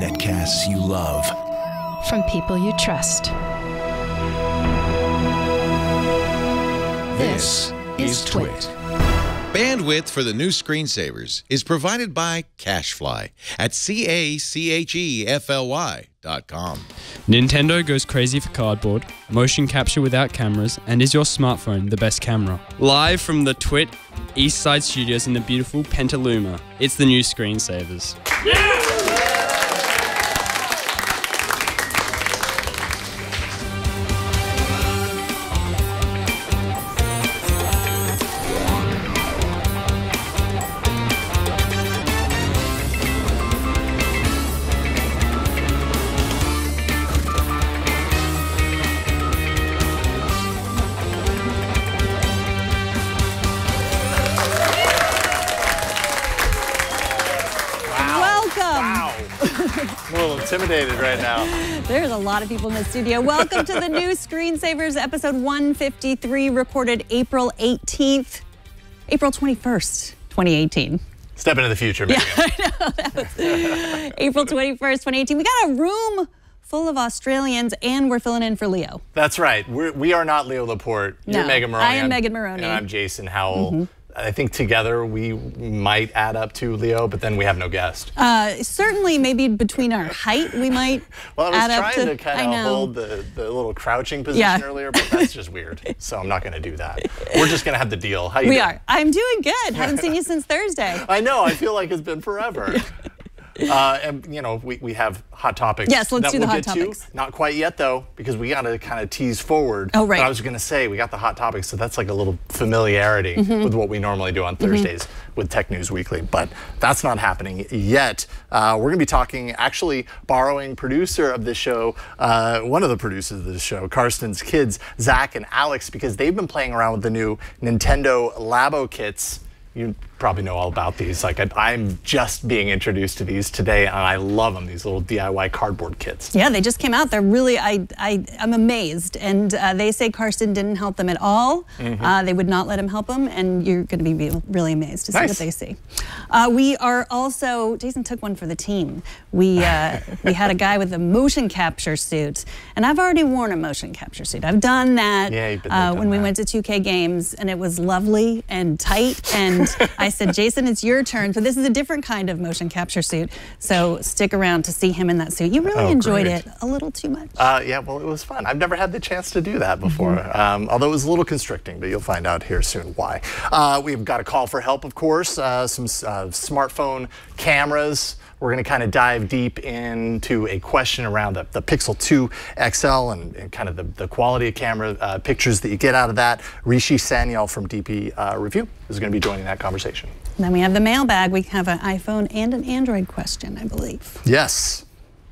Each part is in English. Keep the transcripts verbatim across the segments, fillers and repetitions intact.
Netcasts you love. From people you trust. This is Twit. Bandwidth for the New Screen Savers is provided by Cashfly at C A C H E F L Y dot com. Nintendo goes crazy for cardboard, motion capture without cameras, and is your smartphone the best camera? Live from the Twit East Side Studios in the beautiful Pentaluma, it's the New Screen Savers. Yeah! Intimidated right now. There's a lot of people in the studio. Welcome to the New Screensavers, episode one fifty-three, recorded April eighteenth, April twenty-first, twenty eighteen. Step into the future, maybe. Yeah, I know, that was April twenty-first, twenty eighteen. We got a room full of Australians, and we're filling in for Leo. That's right. We're, we are not Leo Laporte. No, you're Megan Maroney. I am I'm, Megan Maroney. And I'm Jason Howell. Mm-hmm. I think together we might add up to Leo, but then we have no guest. Uh, certainly, maybe between our height, we might well, add up to... Well, I was trying to kind of hold the, the little crouching position yeah. earlier, but that's just weird. So I'm not going to do that. We're just going to have the deal. How you we doing? We are. I'm doing good. Haven't seen you since Thursday. I know. I feel like it's been forever. Uh, and, you know, we, we have hot topics. Yes, let's that do the we'll hot topics. To. Not quite yet, though, because we got to kind of tease forward. Oh, right. But I was going to say, we got the hot topics, so that's like a little familiarity mm-hmm. with what we normally do on Thursdays mm-hmm. with Tech News Weekly. But that's not happening yet. Uh, we're going to be talking, actually, borrowing producer of this show, uh, one of the producers of this show, Karsten's kids, Zak and Alex, because they've been playing around with the new Nintendo Labo kits. You probably know all about these. Like I, I'm just being introduced to these today, and I love them. These little D I Y cardboard kits. Yeah, they just came out. They're really, I, I, I'm amazed. And uh, they say Karsten didn't help them at all. Mm-hmm. uh, they would not let him help them, and you're going to be really amazed to see nice. What they see. Uh, we are also. Jason took one for the team. We uh, we had a guy with a motion capture suit, and I've already worn a motion capture suit. I've done that yeah, you've been, uh, done when that. we went to two K Games, and it was lovely and tight and. I said, Jason, it's your turn. So this is a different kind of motion capture suit. So stick around to see him in that suit. You really oh, enjoyed great. it a little too much. Uh, yeah, well, it was fun. I've never had the chance to do that before, mm-hmm. um, although it was a little constricting, but you'll find out here soon why. Uh, we've got a call for help, of course, uh, some uh, smartphone cameras. We're going to kind of dive deep into a question around the, the Pixel two X L and, and kind of the, the quality of camera uh, pictures that you get out of that. Rishi Sanyal from D P Review is going to be joining that conversation. And then we have the mailbag. We have an iPhone and an Android question, I believe. Yes.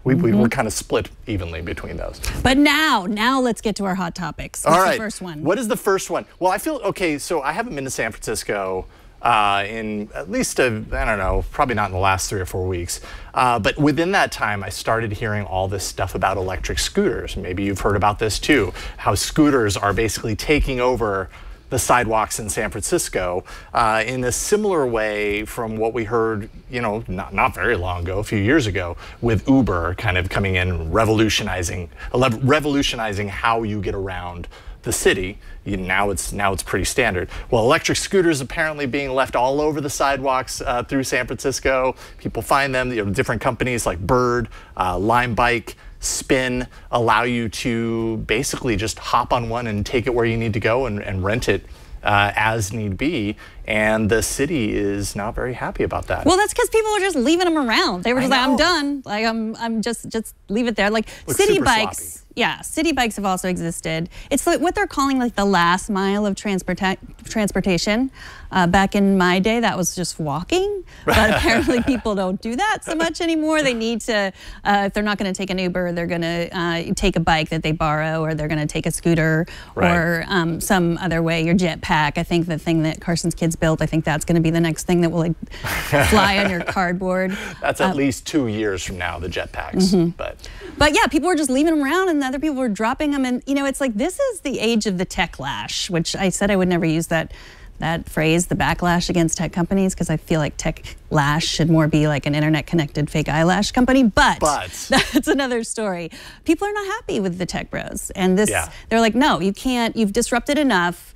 We, mm-hmm. we were kind of split evenly between those. But now, now let's get to our hot topics. What's All right. the first one? What is the first one? Well, I feel, okay, so I haven't been to San Francisco Uh, in at least, a, I don't know, probably not in the last three or four weeks. Uh, but within that time, I started hearing all this stuff about electric scooters. Maybe you've heard about this too, how scooters are basically taking over the sidewalks in San Francisco uh, in a similar way from what we heard, you know, not, not very long ago, a few years ago, with Uber kind of coming in, revolutionizing, revolutionizing how you get around the city. You, now it's now it's pretty standard. Well, electric scooters apparently being left all over the sidewalks uh, through San Francisco. People find them. You know, different companies like Bird, uh, Lime Bike, Spin allow you to basically just hop on one and take it where you need to go and, and rent it uh, as need be. And the city is not very happy about that. Well, that's because people are just leaving them around. They were just like, I'm done. Like I'm I'm just just leave it there. Like Looks city bikes. Sloppy. Yeah, city bikes have also existed. It's like what they're calling like the last mile of transporta transportation. Uh, back in my day, that was just walking, but apparently people don't do that so much anymore. They need to, uh, if they're not going to take an Uber, they're going to uh, take a bike that they borrow, or they're going to take a scooter, right. or um, some other way. Your jetpack, I think the thing that Karsten's kids built, I think that's going to be the next thing that will like, fly on your cardboard. That's at uh, least two years from now, the jetpacks. Mm-hmm. But but yeah, people were just leaving them around, and other people were dropping them, and you know, it's like this is the age of the techlash, which I said I would never use that that phrase, the backlash against tech companies, because I feel like techlash should more be like an internet-connected fake eyelash company, but, but that's another story. People are not happy with the tech bros, and this, yeah. they're like, no, you can't, you've disrupted enough,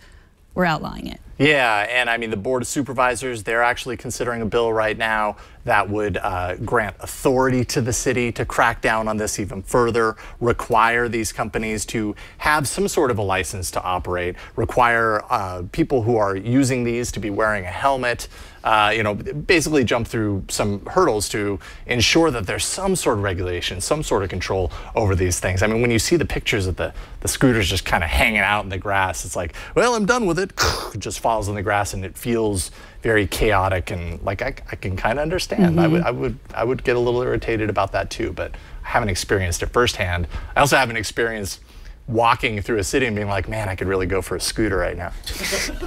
we're outlawing it. Yeah, and I mean, the Board of Supervisors, they're actually considering a bill right now that would uh, grant authority to the city to crack down on this even further, require these companies to have some sort of a license to operate, require uh, people who are using these to be wearing a helmet, uh, you know, basically jump through some hurdles to ensure that there's some sort of regulation, some sort of control over these things. I mean, when you see the pictures of the, the scooters just kind of hanging out in the grass, it's like, well, I'm done with it, just falls in the grass, and it feels very chaotic, and like I, I can kind of understand. Mm-hmm. I would, I would, I would get a little irritated about that too, but I haven't experienced it firsthand. I also haven't experienced walking through a city and being like, man, I could really go for a scooter right now.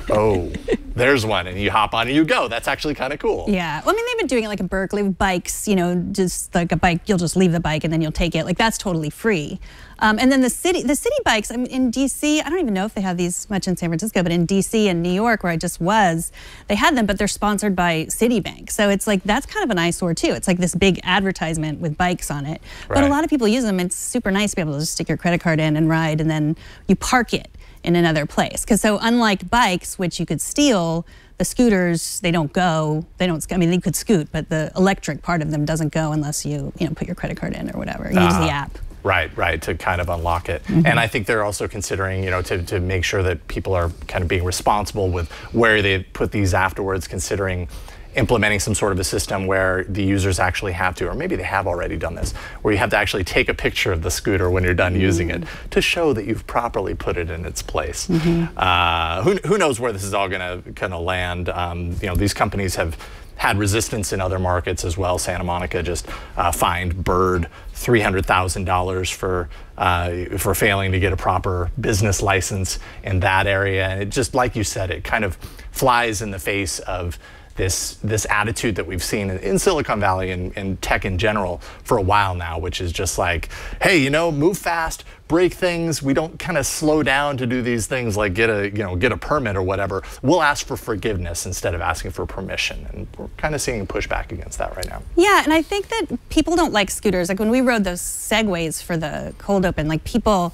Oh, there's one, and you hop on and you go. That's actually kind of cool. Yeah, well, I mean, they've been doing it like in Berkeley with bikes, you know, just like a bike, you'll just leave the bike and then you'll take it. Like, that's totally free. Um, and then the city, the city bikes, I mean, in D C, I don't even know if they have these much in San Francisco, but in D C and New York, where I just was, they had them, but they're sponsored by Citibank. So it's like, that's kind of an eyesore too. It's like this big advertisement with bikes on it. Right. But a lot of people use them. It's super nice to be able to just stick your credit card in and ride, and then you park it in another place. Because so unlike bikes, which you could steal, the scooters, they don't go, they don't, I mean, they could scoot, but the electric part of them doesn't go unless you, you know, put your credit card in or whatever, use uh-huh. the app. Right, right, to kind of unlock it. Mm-hmm. And I think they're also considering, you know, to, to make sure that people are kind of being responsible with where they put these afterwards, considering implementing some sort of a system where the users actually have to, or maybe they have already done this, where you have to actually take a picture of the scooter when you're done mm-hmm. using it to show that you've properly put it in its place. Mm-hmm. uh, who, who knows where this is all gonna kinda land? Um, you know, these companies have had resistance in other markets as well. Santa Monica just uh, fined Bird three hundred thousand dollars for uh, for failing to get a proper business license in that area. And it just, like you said, it kind of flies in the face of this this attitude that we've seen in Silicon Valley and, and tech in general for a while now, which is just like, hey, you know, move fast, break things. We don't kind of slow down to do these things like get a, you know, get a permit or whatever. We'll ask for forgiveness instead of asking for permission. And we're kind of seeing pushback against that right now. Yeah, and I think that people don't like scooters. Like when we rode those Segways for the cold open, like people,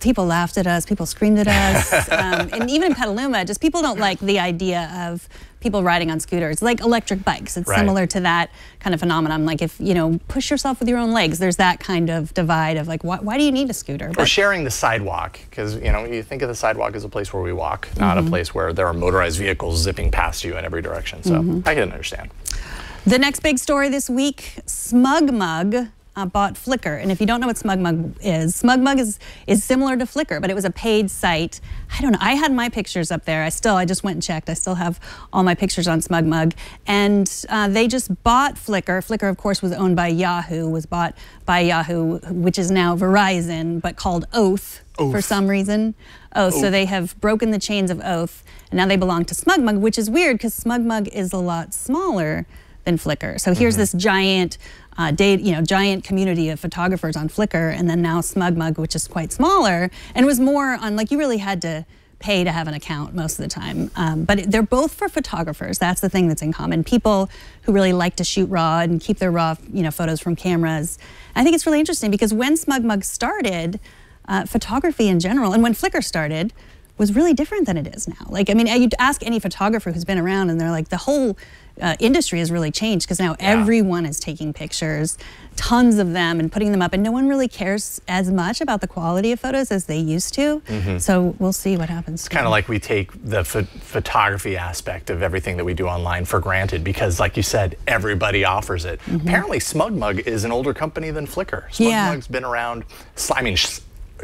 people laughed at us, people screamed at us. um, and even in Petaluma, just people don't like the idea of people riding on scooters, like electric bikes. It's right. similar to that kind of phenomenon. Like if, you know, push yourself with your own legs, there's that kind of divide of like, why, why do you need a scooter? But or sharing the sidewalk, because, you know, you think of the sidewalk as a place where we walk, not mm-hmm. a place where there are motorized vehicles zipping past you in every direction. So mm-hmm. I can understand. The next big story this week, SmugMug Uh, bought Flickr. And if you don't know what SmugMug is, SmugMug is, is similar to Flickr, but it was a paid site. I don't know, I had my pictures up there. I still, I just went and checked. I still have all my pictures on SmugMug. And uh, they just bought Flickr. Flickr, of course, was owned by Yahoo, was bought by Yahoo, which is now Verizon, but called Oath. Oath. For some reason. Oh, so they have broken the chains of Oath, and now they belong to SmugMug, which is weird because SmugMug is a lot smaller than Flickr. So here's mm-hmm. this giant Uh, date, you know, giant community of photographers on Flickr, and then now SmugMug, which is quite smaller, and was more on, like, you really had to pay to have an account most of the time. Um, but it, they're both for photographers. That's the thing that's in common. People who really like to shoot raw and keep their raw, you know, photos from cameras. I think it's really interesting because when SmugMug started, uh, photography in general, and when Flickr started, was really different than it is now. Like, I mean, you'd ask any photographer who's been around, and they're like, the whole Uh, industry has really changed because now yeah. everyone is taking pictures, tons of them, and putting them up, and no one really cares as much about the quality of photos as they used to. Mm-hmm. So we'll see what happens. It's kind of like we take the ph photography aspect of everything that we do online for granted because, like you said, everybody offers it. Mm-hmm. Apparently, SmugMug is an older company than Flickr. SmugMug's yeah. been around, I mean,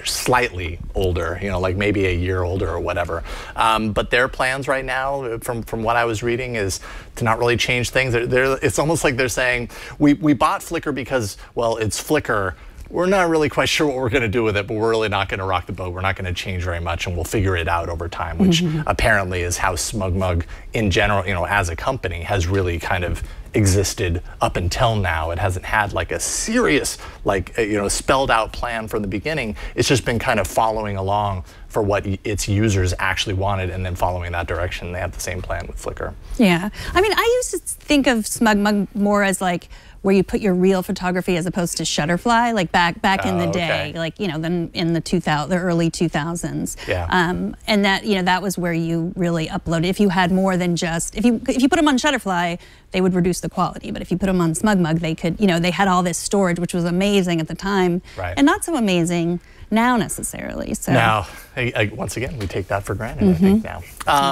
slightly older, you know, like maybe a year older or whatever. Um, but their plans right now, from from what I was reading, is to not really change things. They're, they're, it's almost like they're saying, we, we bought Flickr because, well, it's Flickr. We're not really quite sure what we're going to do with it, but we're really not going to rock the boat. We're not going to change very much, and we'll figure it out over time, which mm-hmm. apparently is how SmugMug in general, you know, as a company, has really kind of existed up until now. It hasn't had like a serious, like, you know, spelled out plan from the beginning. It's just been kind of following along for what its users actually wanted, and then following that direction, they have the same plan with Flickr. Yeah, I mean, I used to think of SmugMug more as like where you put your real photography as opposed to Shutterfly, like back back oh, in the day, okay. like you know, then in the two thousand, the early two thousands. Yeah. Um, and that you know that was where you really uploaded. If you had more than just if you if you put them on Shutterfly, they would reduce the quality. But if you put them on SmugMug, they could you know they had all this storage, which was amazing at the time, right. and not so amazing now necessarily. So now, I, I, once again, we take that for granted. Mm-hmm. I think now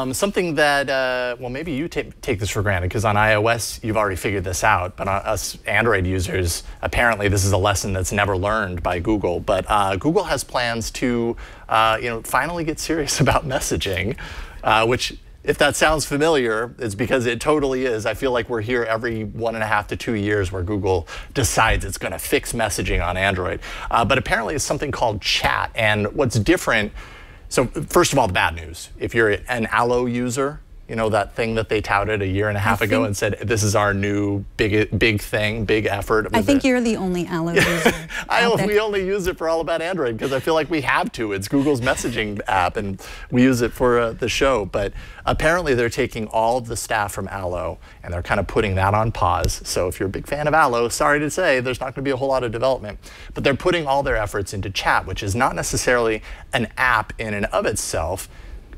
um, something that uh, well, maybe you take take this for granted because on iOS you've already figured this out, but on us Android users, apparently this is a lesson that's never learned by Google. But uh, Google has plans to, uh, you know, finally get serious about messaging, uh, which. If that sounds familiar, it's because it totally is. I feel like we're here every one and a half to two years where Google decides it's going to fix messaging on Android. Uh, but apparently it's something called chat. And what's different, so first of all, the bad news. If you're an Allo user, you know, that thing that they touted a year and a half ago and said, this is our new big big thing, big effort. I think it. You're the only Allo user. I, we only use it for All About Android because I feel like we have to. It's Google's messaging app, and we use it for uh, the show. But apparently they're taking all of the staff from Allo, and they're kind of putting that on pause. So if you're a big fan of Allo, sorry to say, there's not going to be a whole lot of development. But they're putting all their efforts into chat, which is not necessarily an app in and of itself.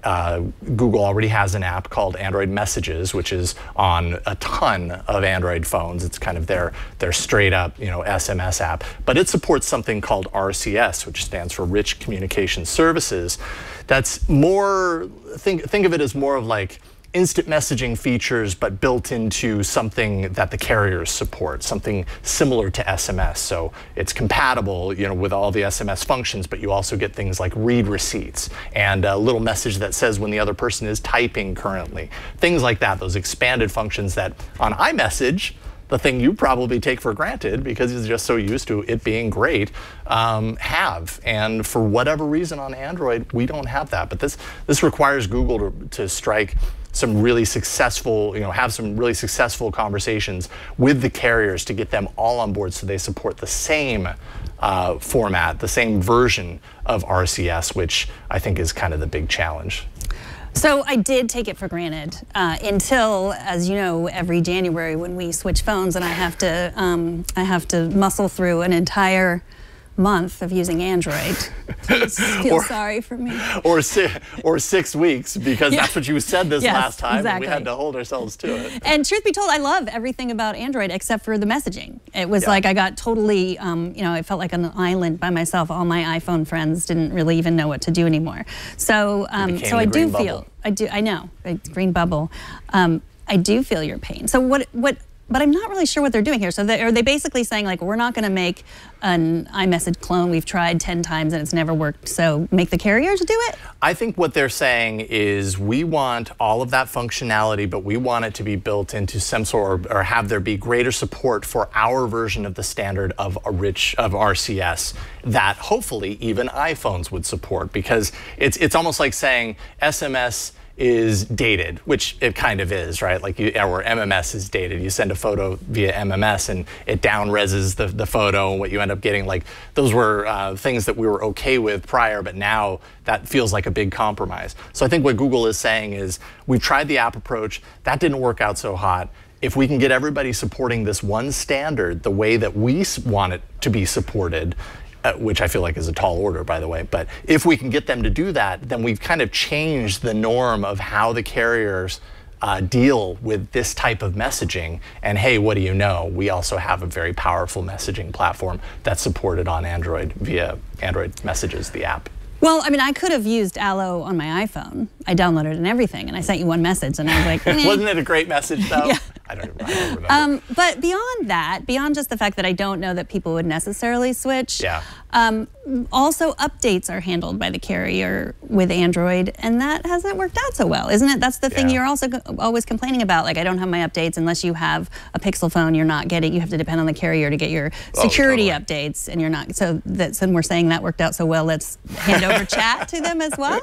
Uh, Google already has an app called Android Messages, which is on a ton of Android phones. It's kind of their their straight up, you know, S M S app. But it supports something called R C S, which stands for Rich Communication Services. That's more think think of it as more of like instant messaging features, but built into something that the carriers support, something similar to S M S. So it's compatible, you know, with all the S M S functions, but you also get things like read receipts and a little message that says when the other person is typing currently, things like that, those expanded functions that on iMessage, the thing you probably take for granted because you're just so used to it being great, um, have. And for whatever reason on Android, we don't have that. But this, this requires Google to, to strike some really successful, you know, have some really successful conversations with the carriers to get them all on board so they support the same uh, format, the same version of R C S, which I think is kind of the big challenge. So I did take it for granted uh, until, as you know, every January when we switch phones and I have to, um, I have to muscle through an entire month of using Android. Just feel or, sorry for me. Or si or six weeks, because yeah. that's what you said this yes, last time, exactly. and we had to hold ourselves to it. And truth be told, I love everything about Android except for the messaging. It was yeah. like I got totally, um, you know, I felt like on an island by myself. All my iPhone friends didn't really even know what to do anymore. So, um, so I do bubble. feel, I do, I know, it's green bubble. Um, I do feel your pain. So what, what, but I'm not really sure what they're doing here. So they, are they basically saying like, we're not going to make an iMessage clone. We've tried ten times and it's never worked. So make the carriers do it? I think what they're saying is we want all of that functionality, but we want it to be built into some sort or, or have there be greater support for our version of the standard of a rich of R C S that hopefully even iPhones would support, because it's it's almost like saying S M S is dated, which it kind of is, right? Like, you, or M M S is dated. You send a photo via M M S and it down-reses the, the photo, and what you end up getting, like, those were uh, things that we were okay with prior, but now that feels like a big compromise. So I think what Google is saying is, we've tried the app approach, that didn't work out so hot. If we can get everybody supporting this one standard the way that we want it to be supported, Uh, which I feel like is a tall order, by the way. But if we can get them to do that, then we've kind of changed the norm of how the carriers uh, deal with this type of messaging. And hey, what do you know? We also have a very powerful messaging platform that's supported on Android via Android Messages, the app. Well, I mean, I could have used Allo on my iPhone. I downloaded it and everything, and I sent you one message, and I was like, eh. Wasn't it a great message, though? Yeah. I don't, I don't remember. Um, but beyond that, beyond just the fact that I don't know that people would necessarily switch, yeah. um, also updates are handled by the carrier with Android, and that hasn't worked out so well, isn't it? That's the thing yeah. you're also always complaining about. Like, I don't have my updates unless you have a Pixel phone. You're not getting. You have to depend on the carrier to get your security oh, totally. updates, and you're not. So that's when we're saying that worked out so well. Let's hand over chat to them as well.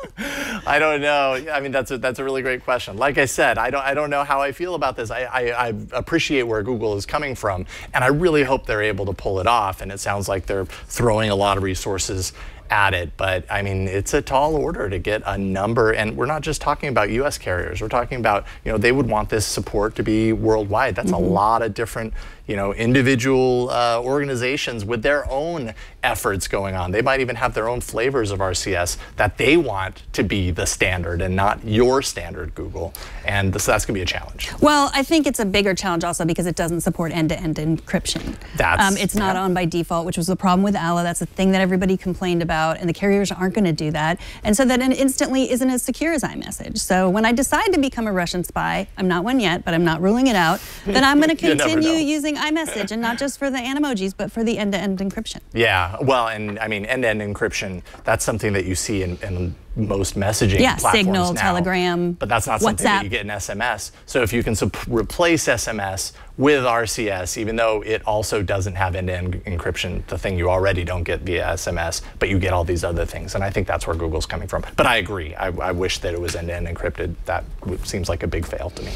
I don't know. I mean, that's a, that's a really great question. Like I said, I don't I don't know how I feel about this. I, I I appreciate where Google is coming from, and I really hope they're able to pull it off, and it sounds like they're throwing a lot of resources at it. But I mean, it's a tall order to get a number, and we're not just talking about U S carriers. We're talking about, you know, they would want this support to be worldwide. That's mm-hmm. a lot of different, you know, individual uh, organizations with their own efforts going on. They might even have their own flavors of R C S that they want to be the standard and not your standard, Google. And so that's going to be a challenge. Well, I think it's a bigger challenge also because it doesn't support end-to-end encryption. That's, um, it's not yeah. on by default, which was the problem with Allo. That's the thing that everybody complained about, and the carriers aren't going to do that. And so that it instantly isn't as secure as iMessage. So when I decide to become a Russian spy, I'm not one yet, but I'm not ruling it out, then I'm going to continue using iMessage, and not just for the animojis, but for the end-to-end encryption. Yeah, well, and I mean, end-to-end encryption, that's something that you see in, in most messaging yeah, platforms Signal, now, Telegram, but that's not something WhatsApp. That you get in S M S. So if you can replace S M S with R C S, even though it also doesn't have end-to-end encryption, the thing you already don't get via S M S, but you get all these other things. And I think that's where Google's coming from. But I agree. I, I wish that it was end-to-end encrypted. That seems like a big fail to me.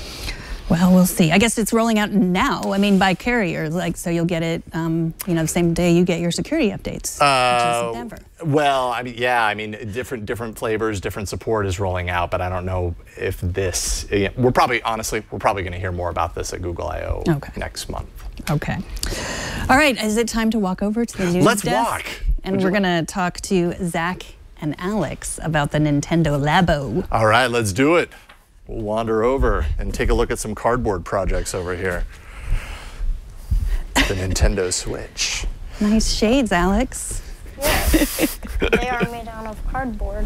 Well, we'll see. I guess it's rolling out now. I mean, by carrier, like, so you'll get it, um, you know, the same day you get your security updates, uh, which is Denver. Well, I mean, yeah, I mean, different different flavors, different support is rolling out, but I don't know if this. You know, we're probably, honestly, we're probably going to hear more about this at Google I O okay. next month. Okay. All right. Is it time to walk over to the news Let's desk? Walk. And Would we're going to talk to Zak and Alex about the Nintendo Labo. All right, let's do it. We'll wander over and take a look at some cardboard projects over here. The Nintendo Switch. Nice shades, Alex. Yes, they are made out of cardboard.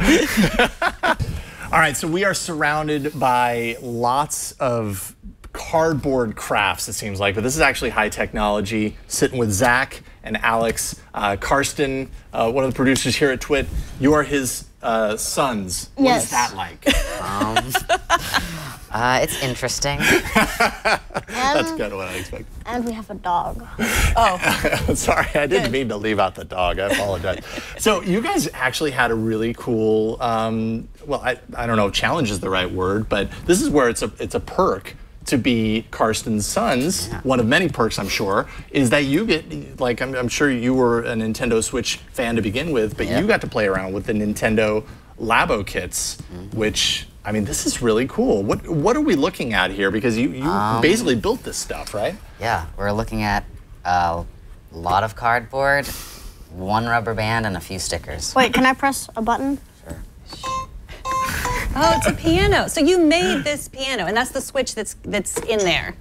All right, so we are surrounded by lots of cardboard crafts, it seems like, but this is actually high technology. Sitting with Zak and Alex. Uh, Karsten, uh, one of the producers here at Twit, you are his uh, sons. Yes. What is that like? um, uh, it's interesting. That's kind of what I expected. And we have a dog. Oh. Sorry, I didn't Good. mean to leave out the dog. I apologize. So you guys actually had a really cool, um, well, I, I don't know if challenge is the right word, but this is where it's a, it's a perk to be Karsten's sons. Yeah. One of many perks, I'm sure, is that you get, like, I'm, I'm sure you were a Nintendo Switch fan to begin with, but yep. you got to play around with the Nintendo Labo kits, mm-hmm. which, I mean, this is really cool. What what are we looking at here? Because you, you um, basically built this stuff, right? Yeah, we're looking at a lot of cardboard, one rubber band, and a few stickers. Wait, can I press a button? Sure. Oh, it's a piano. So you made this piano, and that's the Switch that's that's in there.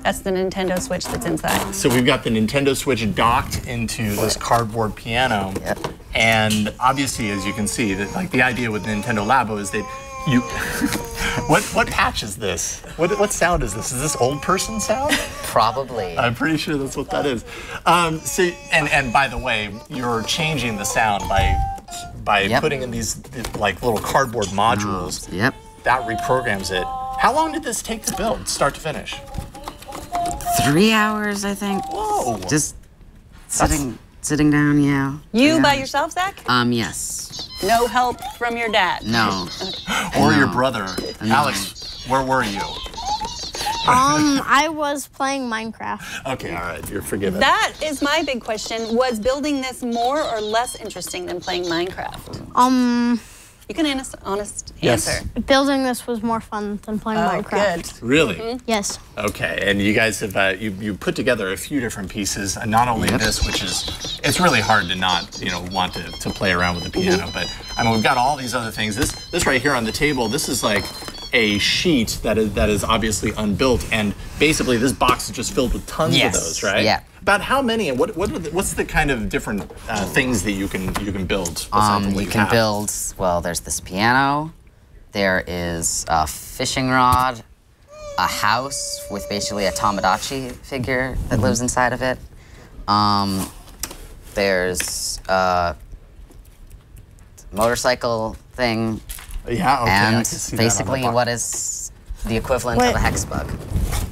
That's the Nintendo Switch that's inside. So we've got the Nintendo Switch docked into this cardboard piano. Yep. And obviously, as you can see, that like the idea with Nintendo Labo is that you what what patch is this? What what sound is this? Is this old person sound? Probably. I'm pretty sure that's what that is. Um so and, and by the way, you're changing the sound by by yep. putting in these, these like little cardboard modules. Oh, yep. That reprograms it. How long did this take to build, start to finish? Three hours, I think. Whoa. Just sitting That's... sitting down, yeah. You by yourself, Zak? Um, yes. No help from your dad? No. Or no. your brother. No. Alex, where were you? um, I was playing Minecraft. Okay, all right, you're forgiven. That is my big question. Was building this more or less interesting than playing Minecraft? Um, you can honest, honest yes. answer. Building this was more fun than playing oh, Minecraft. Good. Really? Mm-hmm. Yes. Okay, and you guys have uh, you you put together a few different pieces, and not only yep. this, which is it's really hard to not you know want to to play around with the piano, mm-hmm. but I mean we've got all these other things. This this right here on the table, this is like. a sheet that is that is obviously unbuilt, and basically this box is just filled with tons yes. of those, right? Yeah. About how many and what what are the, what's the kind of different uh, things that you can you can build? Um, you, you can have? build well. There's this piano. There is a fishing rod, a house with basically a Tamagotchi figure that mm-hmm. lives inside of it. Um, there's a motorcycle thing. Yeah, okay, and basically what is the equivalent Wait. of a hex bug.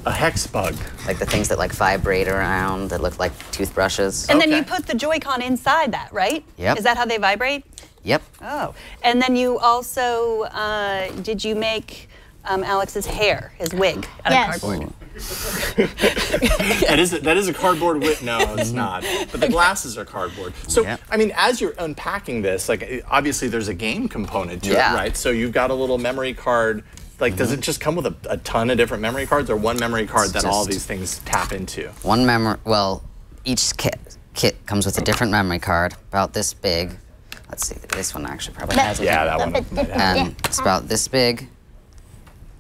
A hex bug? Like the things that like vibrate around that look like toothbrushes. And okay. then you put the Joy-Con inside that, right? Yep. Is that how they vibrate? Yep. Oh, and then you also, uh, did you make um, Alex's hair, his wig, out yes. of cardboard? that is a, that is a cardboard whip. No, it's not. But the glasses are cardboard. So yeah. I mean, as you're unpacking this, like obviously there's a game component to yeah. it, right? So you've got a little memory card. Like, mm-hmm. does it just come with a, a ton of different memory cards, or one memory card it's that all these things tap into? One memory. Well, each kit kit comes with a different memory card, about this big. Let's see. This one actually probably has it. Yeah, that one. Um, it's about this big.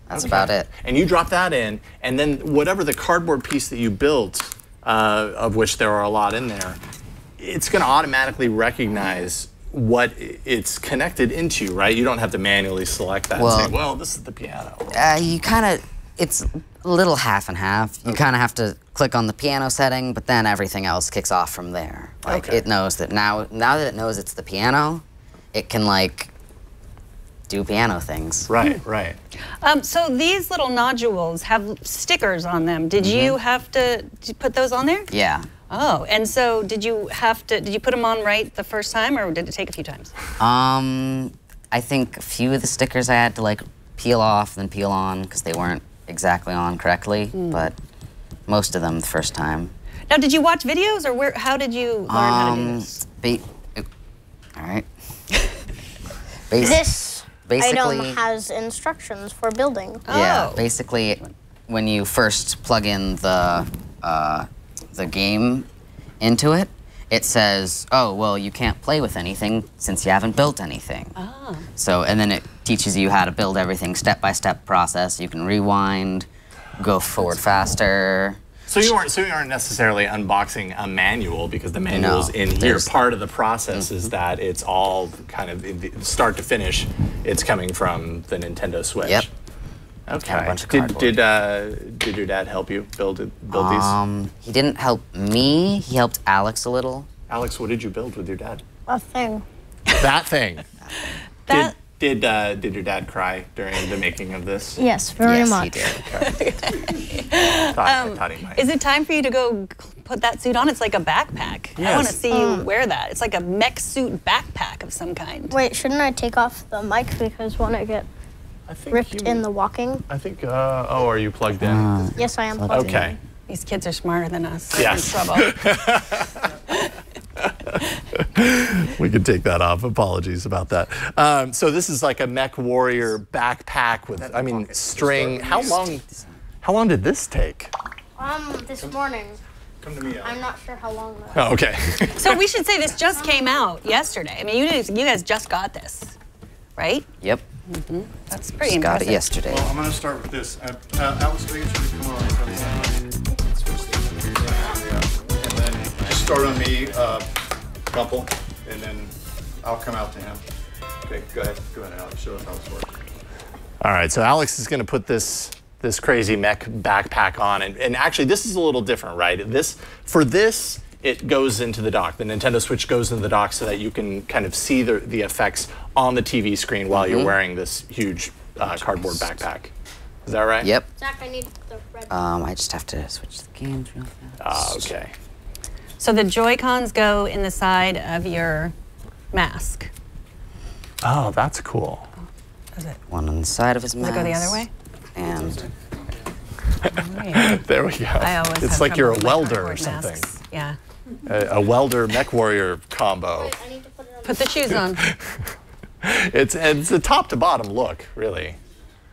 That's okay. about it. And you drop that in, and then whatever the cardboard piece that you built, uh, of which there are a lot in there, it's going to automatically recognize what it's connected into, right? You don't have to manually select that well, and say, well, this is the piano. Uh, you kind of, it's a little half and half. You okay. kind of have to click on the piano setting, but then everything else kicks off from there. Like, okay. it knows that now, now that it knows it's the piano, it can, like, do piano things. Right, right. Um, so these little nodules have stickers on them. Did mm-hmm. you have to did you put those on there? Yeah. Oh, and so did you have to, did you put them on right the first time, or did it take a few times? Um, I think a few of the stickers I had to, like, peel off and then peel on because they weren't exactly on correctly, mm. but most of them the first time. Now, did you watch videos, or where, how did you learn um, how to do this? Be, all right. Bas this basically, item has instructions for building. Oh. Yeah, basically, when you first plug in the, uh, the game into it, it says, oh, well, you can't play with anything since you haven't built anything. Oh. So, and then it teaches you how to build everything, step-by-step process. You can rewind, go forward That's faster. Cool. So you aren't, so you aren't necessarily unboxing a manual, because the manual's no, in here. Part of the process mm-hmm. is that it's all kind of, start to finish, it's coming from the Nintendo Switch. Yep. Okay. A bunch of did did, uh, did your dad help you build build um, these? He didn't help me. He helped Alex a little. Alex, what did you build with your dad? A thing. That thing. that did did, uh, did your dad cry during the making of this? Yes, very yes, much. Yes, he did. Okay. thought, um, I thought he might. Is it time for you to go put that suit on? It's like a backpack. Yes. I want to see um, you wear that. It's like a mech suit backpack of some kind. Wait, shouldn't I take off the mic because when I get I think ripped you, in the walking. I think, uh, oh, are you plugged in? Uh, yes, I am plugged okay. in. Okay. These kids are smarter than us. They're yes. in trouble. We could take that off. Apologies about that. Um, so this is like a mech warrior backpack with, I mean, string. How long, how long did this take? Um, this morning. Come to me. Out. I'm not sure how long though. Oh, okay. So we should say this just came out yesterday. I mean, you, you guys just got this, right? Yep. Mm-hmm. That's pretty impressive. Got it yesterday. Well, I'm going to start with this. Uh, uh, Alex, can you come on? And then just start on me, uh, couple, and then I'll come out to him. Okay, go ahead. Go ahead, Alex. Show us how this works. All right, so Alex is going to put this this crazy mech backpack on, and, and actually this is a little different, right? This for this. It goes into the dock. The Nintendo Switch goes into the dock so that you can kind of see the, the effects on the T V screen while mm-hmm. you're wearing this huge uh, cardboard backpack. Is that right? Yep. Zach, I need the red. Um, I just have to switch the games real fast. Ah, okay. So the Joy-Cons go in the side of your mask. Oh, that's cool. Oh, is it? One on the side of his mask. Does it go the other way? And. Right. There we go. I always it's like you're a welder or something. Masks. Yeah. A, a welder mech warrior combo. Wait, I need to put it on. Put the shoes on. it's it's a top to bottom look, really.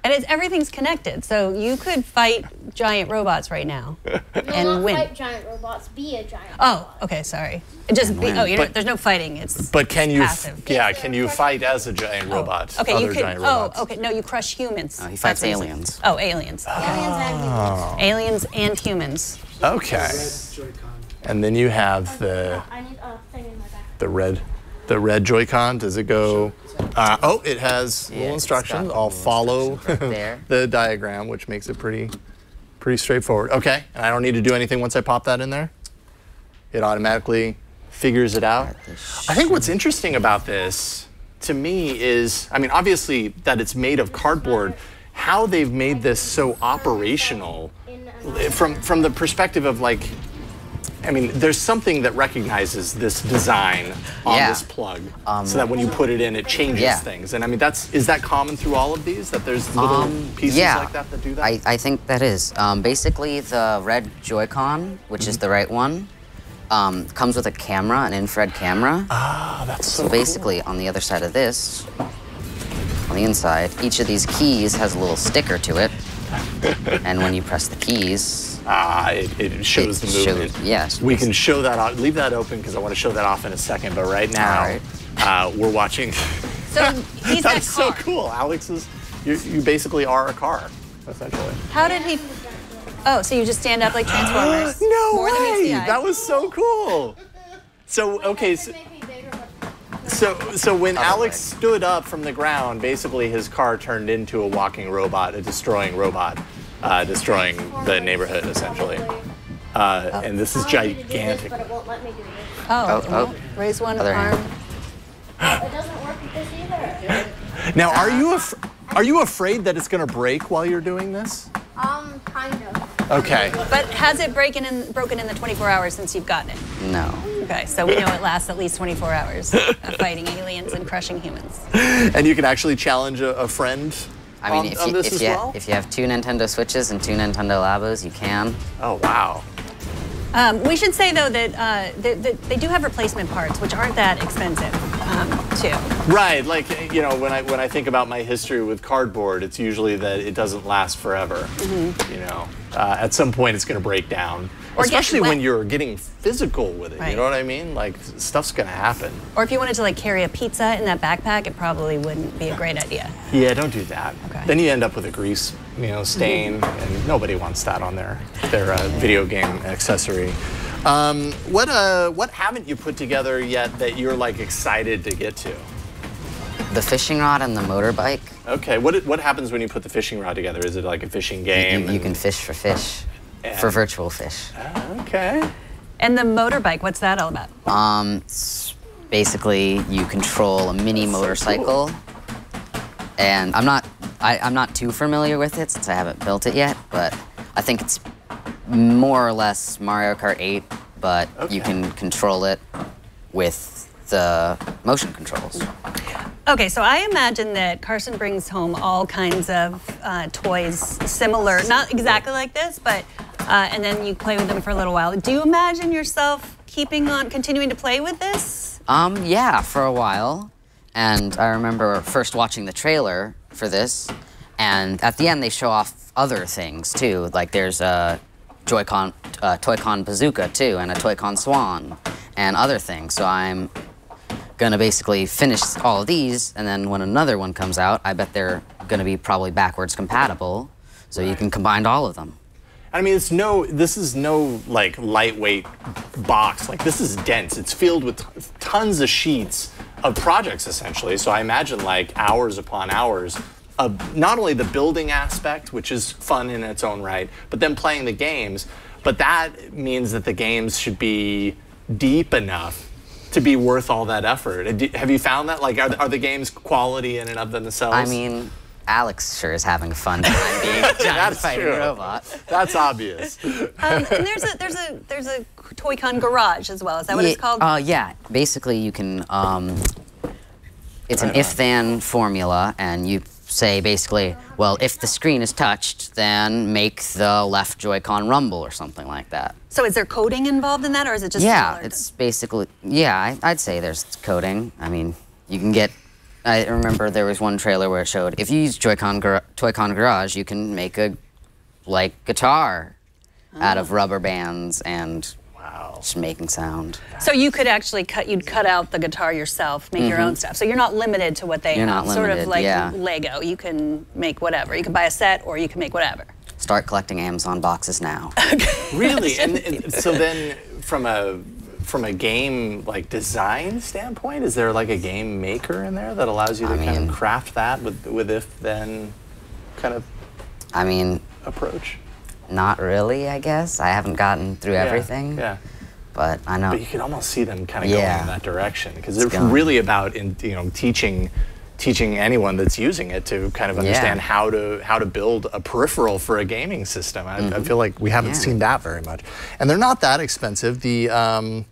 And it's everything's connected, so you could fight giant robots right now no, and not win. Fight giant robots, be a giant. Oh, robot. Okay, sorry. It just be, oh, you know, there's no fighting. It's but can you? Passive. Yeah, can you fight as a giant oh, robot? Okay, other you could. Giant robots. Oh, okay. No, you crush humans. Oh, he fights That's aliens. Oh, aliens. Oh. Aliens and humans. Aliens and humans. Okay. And then you have the I need a thing in my back. the red, the red Joy-Con. Does it go? Uh, oh, it has yeah, little instructions. I'll follow instruction right the diagram, which makes it pretty, pretty straightforward. Okay, and I don't need to do anything once I pop that in there. It automatically figures it out. I think what's interesting about this, to me, is I mean, obviously that it's made of cardboard. How they've made this so operational, from from the perspective of like. I mean, there's something that recognizes this design on yeah. this plug, um, so that when you put it in, it changes yeah. things. And I mean, that's is that common through all of these? That there's little um, pieces yeah. like that that do that? I, I think that is. Um, basically, the red Joy-Con, which mm-hmm. is the right one, um, comes with a camera, an infrared camera. Ah, that's so, so basically, cool. on the other side of this, on the inside, each of these keys has a little sticker to it. And when you press the keys, ah, it, it shows it the movement. Shows, yes, we can show that. Off, leave that open because I want to show that off in a second. But right now, right. Uh, we're watching. So he's that is car. so cool. Alex is. You, you basically are a car, essentially. How did he? Oh, so you just stand up like Transformers? No More way! That was so cool. So okay. So, So, so when Alex stood up from the ground, basically his car turned into a walking robot, a destroying robot, uh, destroying the neighborhood, essentially. Uh, oh. And this is gigantic. This, oh, oh, oh. Raise one Other arm. Hand. It doesn't work with this either. Now, are you, af are you afraid that it's going to break while you're doing this? Um, kind of. Okay. But has it broken in, broken in the twenty-four hours since you've gotten it? No. Okay, so we know it lasts at least twenty-four hours of fighting aliens and crushing humans. And you can actually challenge a, a friend I mean, on, if you, on this if as you well? Ha if you have two Nintendo Switches and two Nintendo Labos, you can. Oh, wow. Um, we should say, though, that uh, they, they, they do have replacement parts, which aren't that expensive, um, too. Right, like, you know, when I, when I think about my history with cardboard, it's usually that it doesn't last forever. Mm-hmm. You know, uh, at some point it's going to break down. Or Especially when you're getting physical with it, right. you know what I mean? Like, stuff's gonna happen. Or if you wanted to, like, carry a pizza in that backpack, it probably wouldn't be a great idea. Yeah, don't do that. Okay. Then you end up with a grease, you know, stain, mm-hmm. and nobody wants that on their, their uh, video game accessory. Um, what, uh, what haven't you put together yet that you're, like, excited to get to? The fishing rod and the motorbike. Okay, what, what happens when you put the fishing rod together? Is it, like, a fishing game? You, you, you can fish for fish. Yeah. For virtual fish. Okay. And the motorbike, what's that all about? Um, basically, you control a mini That's motorcycle, so cool. and I'm not, I, I'm not too familiar with it since I haven't built it yet. But I think it's more or less Mario Kart eight, but okay. you can control it with the motion controls. Okay, so I imagine that Karsten brings home all kinds of uh, toys similar, not exactly like this, but uh, and then you play with them for a little while. Do you imagine yourself keeping on, continuing to play with this? Um, yeah, for a while. And I remember first watching the trailer for this, and at the end they show off other things too, like there's a Joy-Con, uh, Toy-Con bazooka too, and a Toy-Con swan, and other things. So I'm gonna basically finish all of these, and then when another one comes out, I bet they're gonna be probably backwards compatible, so right. you can combine all of them. I mean, it's no, this is no like lightweight box, like this is dense, it's filled with tons of sheets of projects essentially, so I imagine like hours upon hours of not only the building aspect, which is fun in its own right, but then playing the games, but that means that the games should be deep enough to be worth all that effort. Have you found that? Like, are the, are the games quality in and of themselves? I mean, Alex sure is having fun time being a giant fighting true. robot. That's obvious. Um, and there's a there's a there's a Toy-Con garage as well. Is that what yeah, it's called? Oh uh, yeah. Basically, you can. Um, it's right an if-then formula, and you say basically, well, if the screen is touched, then make the left Joy-Con rumble or something like that. So is there coding involved in that, or is it just? Yeah, colored? it's basically, yeah, I'd say there's coding. I mean, you can get, I remember there was one trailer where it showed, if you use Joy-Con gar Toy-Con Garage, you can make a, like, guitar oh. out of rubber bands and wow. just making sound. So you could actually cut, you'd cut out the guitar yourself, make mm-hmm. your own stuff. So you're not limited to what they you're have. Not limited, sort of like yeah. Lego, you can make whatever. You can buy a set or you can make whatever. Start collecting Amazon boxes now. Okay. Really? and, and so then from a from a game like design standpoint, is there like a game maker in there that allows you to I kind mean, of craft that with with if then kind of I mean approach? Not really, I guess. I haven't gotten through yeah, everything. Yeah. But I know. But you can almost see them kind of yeah. going in that direction because it's really about in, you know, teaching teaching anyone that's using it to kind of understand yeah. how to how to build a peripheral for a gaming system. I, mm-hmm. I feel like we haven't yeah. seen that very much. And they're not that expensive. The um,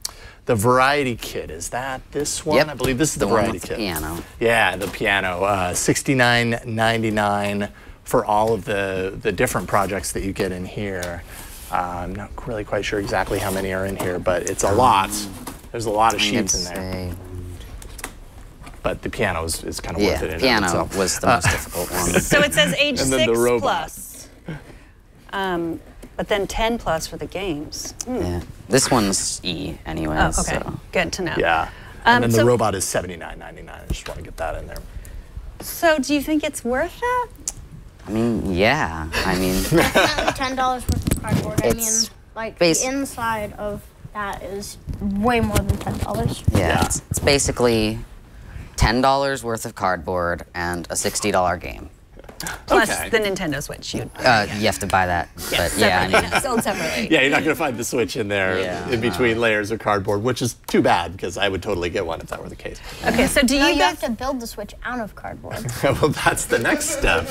the Variety Kit, is that this one? Yep. I believe this is the, the Variety Kit. The piano. Yeah, the piano. Uh, sixty-nine ninety-nine for all of the, the different projects that you get in here. Uh, I'm not really quite sure exactly how many are in here, but it's a lot. There's a lot of sheets in there. Say. But the piano is, is kind of yeah, worth it in piano itself. Piano was the most uh, difficult one. So it says age six plus, um, but then ten plus for the games. Mm. Yeah, this one's E anyway. Oh, okay, so. Good to know. Yeah, um, and then so the robot is seventy-nine ninety-nine. I just want to get that in there. So do you think it's worth that? I mean, yeah. I mean, definitely ten dollars worth of cardboard. I mean, like the inside of that is way more than ten dollars. Yeah, yeah. It's, it's basically ten dollars worth of cardboard and a sixty dollar game. Plus okay. the Nintendo Switch. You uh, you have to buy that. Yes, but yeah, I mean, sold separately. Yeah, you're not going to find the Switch in there yeah, in between uh, layers of cardboard, which is too bad because I would totally get one if that were the case. Okay, yeah. so do no, you, you have to build the Switch out of cardboard? Well, that's the next step.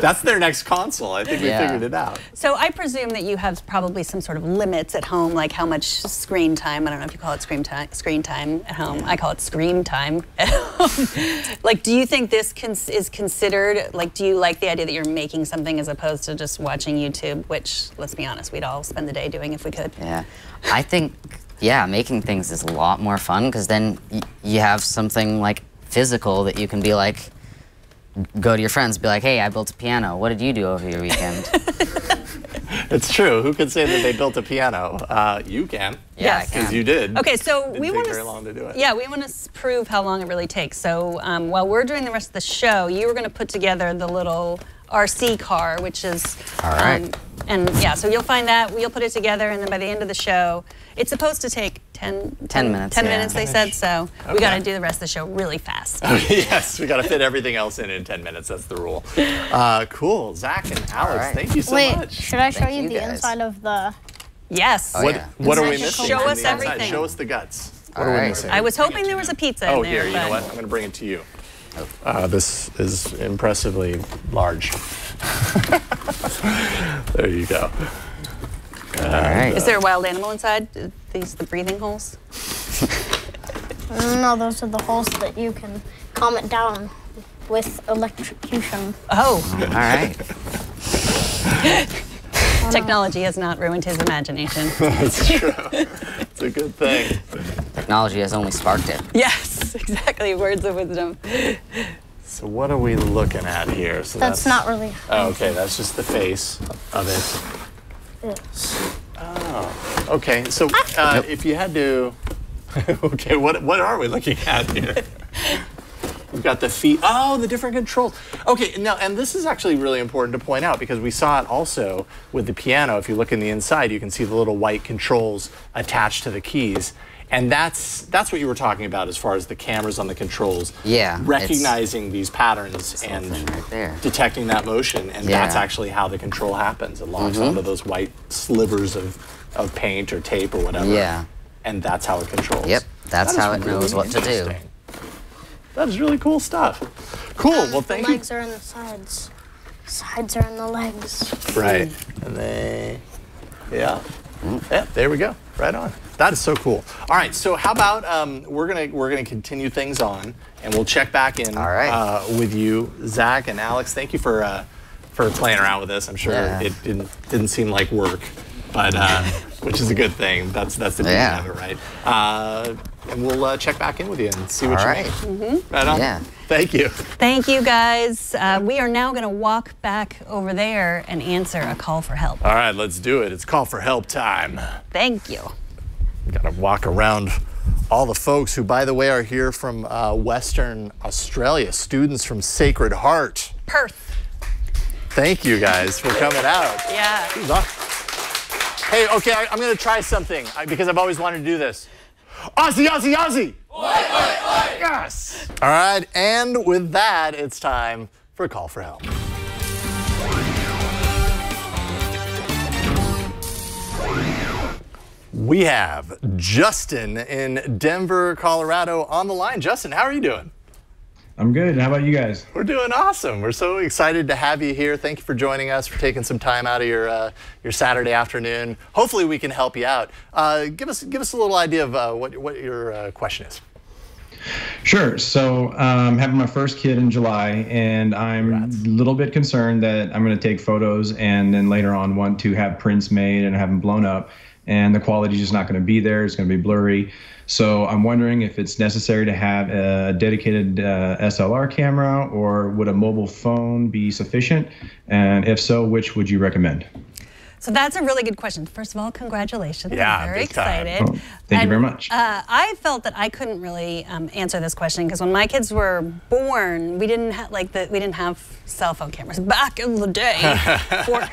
That's their next console. I think we yeah. figured it out. So I presume that you have probably some sort of limits at home, like how much screen time. I don't know if you call it screen time. Screen time at home. I call it screen time at home. Like, do you think this cons is considered? Like, do you like the idea that you're making something as opposed to just watching YouTube, which, let's be honest, we'd all spend the day doing if we could. Yeah, I think, yeah, making things is a lot more fun because then y you have something like physical that you can be like, go to your friends, be like, hey, I built a piano. What did you do over your weekend? It's true. Who could say that they built a piano? Uh, you can. Yeah, because you did. Okay, so we want to. It didn't take very long to do it. Yeah, we want to prove how long it really takes. So um, while we're doing the rest of the show, you were going to put together the little R C car, which is. All right. Um, and yeah, so you'll find that. We'll put it together, and then by the end of the show, it's supposed to take ten. Ten minutes. Ten yeah. minutes, they said. So okay. we got to do the rest of the show really fast. Yes, we got to fit everything else in in ten minutes. That's the rule. Uh, cool, Zak and Alex, right. thank you so Wait, much. Should I show thank you, you the inside of the? Yes. Oh, what, yeah. what are we missing? Show us everything. Show us the guts. What All are right. we missing? I was hoping there was a pizza oh, in there. Oh, here, you know what? I'm going to bring it to you. Uh, this is impressively large. There you go. All right. Is there a wild animal inside? Are these the breathing holes? No, those are the holes that you can calm it down with electrocution. Oh. All right. Technology has not ruined his imagination. That's true. It's a good thing. Technology has only sparked it. Yes, exactly. Words of wisdom. So what are we looking at here? So that's, that's not really. Oh, okay, that's just the face of it. Yes. Oh. Okay. So uh, if you had to. Okay. What what are we looking at here? We've got the feet. Oh, the different controls. Okay, now, and this is actually really important to point out because we saw it also with the piano. If you look in the inside, you can see the little white controls attached to the keys. And that's that's what you were talking about as far as the cameras on the controls. Yeah. Recognizing these patterns and right there. detecting that motion. And yeah. that's actually how the control happens. It locks mm-hmm. onto those white slivers of, of paint or tape or whatever. Yeah. And that's how it controls. Yep, that's that how it really knows what to do. That is really cool stuff. Cool. Um, well, thank you. The legs you. are in the sides. Sides are in the legs. Right. And they, yeah. Mm. Yeah. There we go. Right on. That is so cool. All right. So how about um, we're gonna we're gonna continue things on, and we'll check back in. All right. uh, with you, Zak and Alex. Thank you for uh, for playing around with this. I'm sure yeah. it didn't didn't seem like work, but uh, which is a good thing. That's that's the beauty yeah. of it, right? Uh, And we'll uh, check back in with you and see what All you right. make. Mm-hmm. Right on. Yeah. Thank you. Thank you, guys. Uh, we are now going to walk back over there and answer a call for help. All right, let's do it. It's call for help time. Thank you. Got to walk around all the folks who, by the way, are here from uh, Western Australia, students from Sacred Heart. Perth. Thank you, guys, for coming out. Yeah. Hey, okay, I, I'm going to try something I, because I've always wanted to do this. Aussie, Aussie, Aussie! Oi, oi, oi! Yes! All right, and with that, it's time for a call for help. We have Justin in Denver, Colorado on the line. Justin, how are you doing? I'm good. How about you guys? We're doing awesome. We're so excited to have you here. Thank you for joining us, for taking some time out of your uh, your Saturday afternoon. Hopefully, we can help you out. Uh, give us give us a little idea of uh, what what your uh, question is. Sure. So I'm um, having my first kid in July, and I'm Congrats. a little bit concerned that I'm going to take photos and then later on want to have prints made and have them blown up, and the quality is just not going to be there. It's going to be blurry. So I'm wondering if it's necessary to have a dedicated uh, S L R camera, or would a mobile phone be sufficient? And if so, which would you recommend? So that's a really good question. First of all, congratulations. Yeah, I'm very excited. Oh, thank and, you very much. Uh, I felt that I couldn't really um, answer this question because when my kids were born, we didn't have like the, we didn't have cell phone cameras back in the day,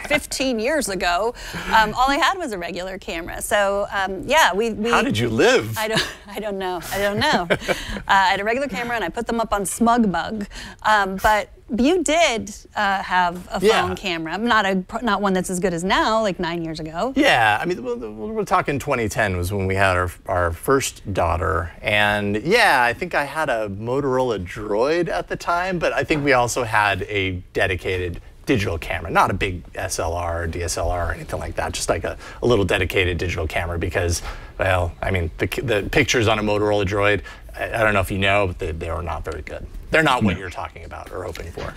fifteen years ago. Um, all I had was a regular camera. So um, yeah, we, we. How did you live? I don't. I don't know. I don't know. uh, I had a regular camera and I put them up on SmugMug, um, but. You did uh, have a phone yeah. camera, not a not one that's as good as now, like nine years ago. Yeah, I mean, we're talking twenty ten was when we had our our first daughter, and yeah, I think I had a Motorola Droid at the time, but I think we also had a dedicated digital camera, not a big S L R or D S L R or anything like that, just like a, a little dedicated digital camera because, well, I mean, the, the pictures on a Motorola Droid, I, I don't know if you know, but they, they were not very good. They're not what you're talking about or hoping for,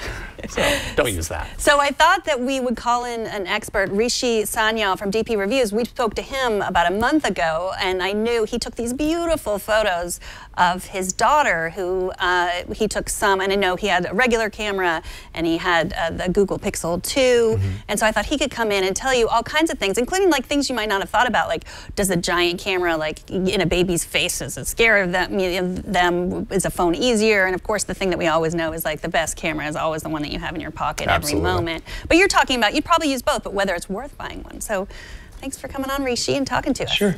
so don't use that. So I thought that we would call in an expert, Rishi Sanyal from D P Reviews. We spoke to him about a month ago, and I knew he took these beautiful photos of his daughter, who uh, he took some, and I know he had a regular camera, and he had uh, the Google Pixel two, mm-hmm. and so I thought he could come in and tell you all kinds of things, including like things you might not have thought about, like does a giant camera like in a baby's face, is it scare them, you know, them, is a phone easier, and of course the thing that we always know is like the best camera is always the one that you have in your pocket Absolutely. every moment. But you're talking about, you'd probably use both, but whether it's worth buying one. So thanks for coming on, Rishi, and talking to us. Sure.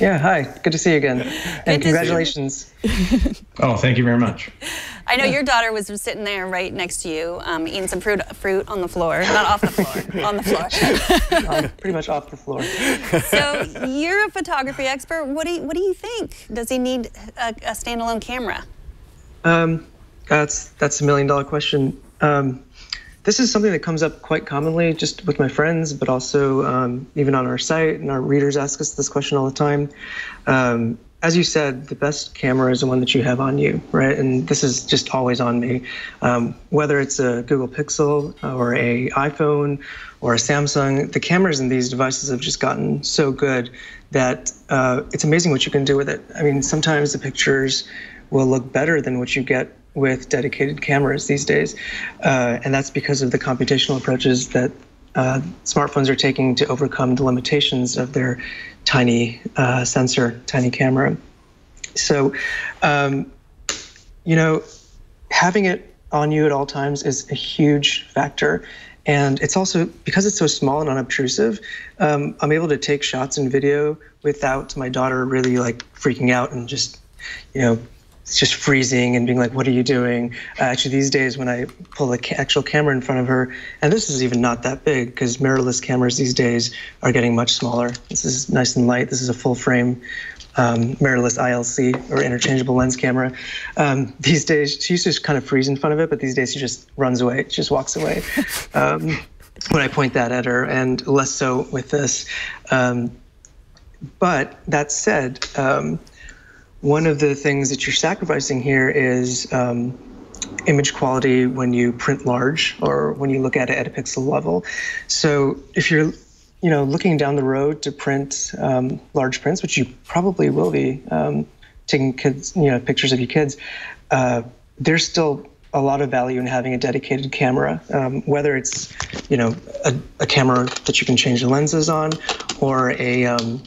Yeah, hi. Good to see you again. And congratulations. Oh, thank you very much. I know yeah. your daughter was sitting there right next to you, um, eating some fruit fruit on the floor. Not off the floor, on the floor. um, pretty much off the floor. So you're a photography expert. What do you, what do you think? Does he need a, a standalone camera? Um. That's that's a million dollar question. Um, this is something that comes up quite commonly just with my friends, but also um, even on our site, and our readers ask us this question all the time. Um, as you said, the best camera is the one that you have on you, right? And this is just always on me. Um, whether it's a Google Pixel or a iPhone or a Samsung, the cameras in these devices have just gotten so good that uh, it's amazing what you can do with it. I mean, sometimes the pictures will look better than what you get with dedicated cameras these days. Uh, and that's because of the computational approaches that uh, smartphones are taking to overcome the limitations of their tiny uh, sensor, tiny camera. So, um, you know, having it on you at all times is a huge factor. And it's also, because it's so small and unobtrusive, um, I'm able to take shots and video without my daughter really like freaking out and just, you know, it's just freezing and being like, what are you doing? Uh, actually, these days when I pull the ca actual camera in front of her, and this is even not that big because mirrorless cameras these days are getting much smaller. This is nice and light. This is a full frame um, mirrorless I L C or interchangeable lens camera. Um, these days, she used to just kind of freeze in front of it, but these days she just runs away. She just walks away um, when I point that at her, and less so with this. Um, but that said, um, one of the things that you're sacrificing here is um, image quality when you print large or when you look at it at a pixel level. So if you're, you know, looking down the road to print um, large prints, which you probably will be um, taking kids, you know, pictures of your kids, uh, there's still a lot of value in having a dedicated camera, um, whether it's, you know, a, a camera that you can change the lenses on, or a um,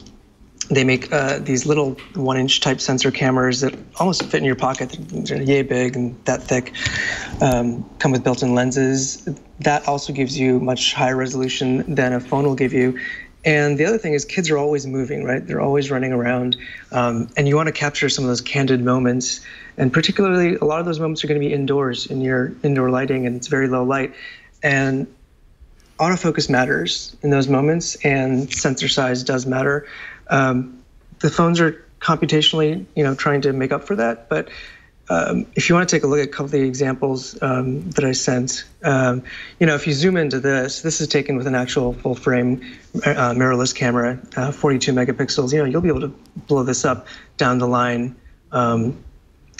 they make uh, these little one-inch type sensor cameras that almost fit in your pocket. They're yay big and that thick, um, come with built-in lenses. That also gives you much higher resolution than a phone will give you. And the other thing is kids are always moving, right? They're always running around. Um, and you want to capture some of those candid moments. And particularly, a lot of those moments are going to be indoors in your indoor lighting, and it's very low light. And autofocus matters in those moments, and sensor size does matter. Um, the phones are computationally, you know, trying to make up for that, but Um, if you want to take a look at a couple of the examples um, that I sent, um, you know, if you zoom into this, this is taken with an actual full-frame uh, mirrorless camera, uh, forty-two megapixels. You know, you'll be able to blow this up down the line um,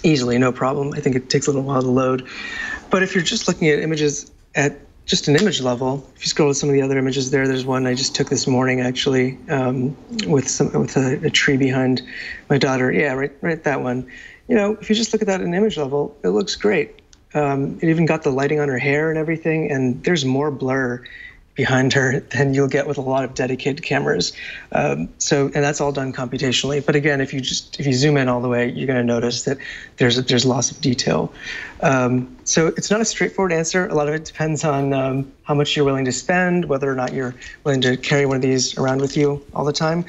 easily, no problem. I think it takes a little while to load. But if you're just looking at images at just an image level, if you scroll to some of the other images there, there's one I just took this morning actually um, with some with a, a tree behind my daughter. Yeah, right, right, that one. You know, if you just look at that at an image level, it looks great. Um, it even got the lighting on her hair and everything, and there's more blur behind her than you'll get with a lot of dedicated cameras. Um, so, and that's all done computationally. But again, if you just if you zoom in all the way, you're going to notice that there's there's loss of detail. Um, so it's not a straightforward answer. A lot of it depends on um, how much you're willing to spend, whether or not you're willing to carry one of these around with you all the time.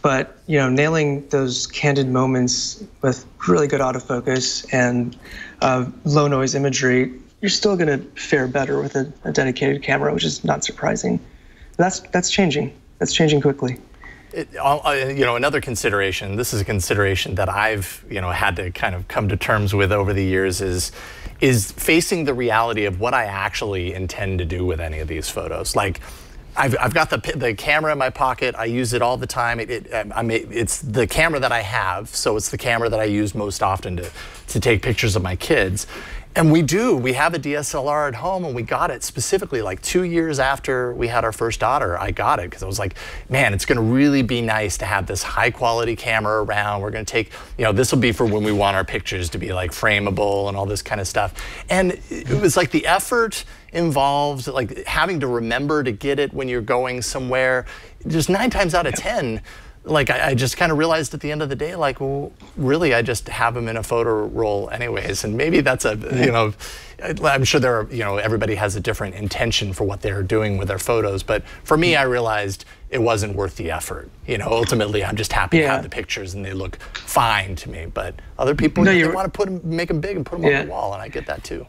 But you know, nailing those candid moments with really good autofocus and uh, low noise imagery, you're still going to fare better with a, a dedicated camera, which is not surprising. That's that's changing. That's changing quickly. It, uh, you know, another consideration. This is a consideration that I've you know had to kind of come to terms with over the years. Is is facing the reality of what I actually intend to do with any of these photos. Like, I've I've got the the camera in my pocket. I use it all the time. It, it I mean, it's the camera that I have, so it's the camera that I use most often to to take pictures of my kids. And we do, we have a D S L R at home, and we got it specifically like two years after we had our first daughter. I got it because I was like, man, it's gonna really be nice to have this high quality camera around. We're gonna take, you know, this will be for when we want our pictures to be like frameable and all this kind of stuff. And it was like the effort involved, like having to remember to get it when you're going somewhere. Just nine times out of ten, like I, I just kind of realized at the end of the day, like, well, really, I just have them in a photo roll anyways. And maybe that's a, you know, I'm sure there are, you know, everybody has a different intention for what they're doing with their photos. But for me, I realized it wasn't worth the effort. You know, ultimately, I'm just happy yeah. to have the pictures and they look fine to me. But other people, no, they want to put them, make them big and put them yeah. on the wall. And I get that too.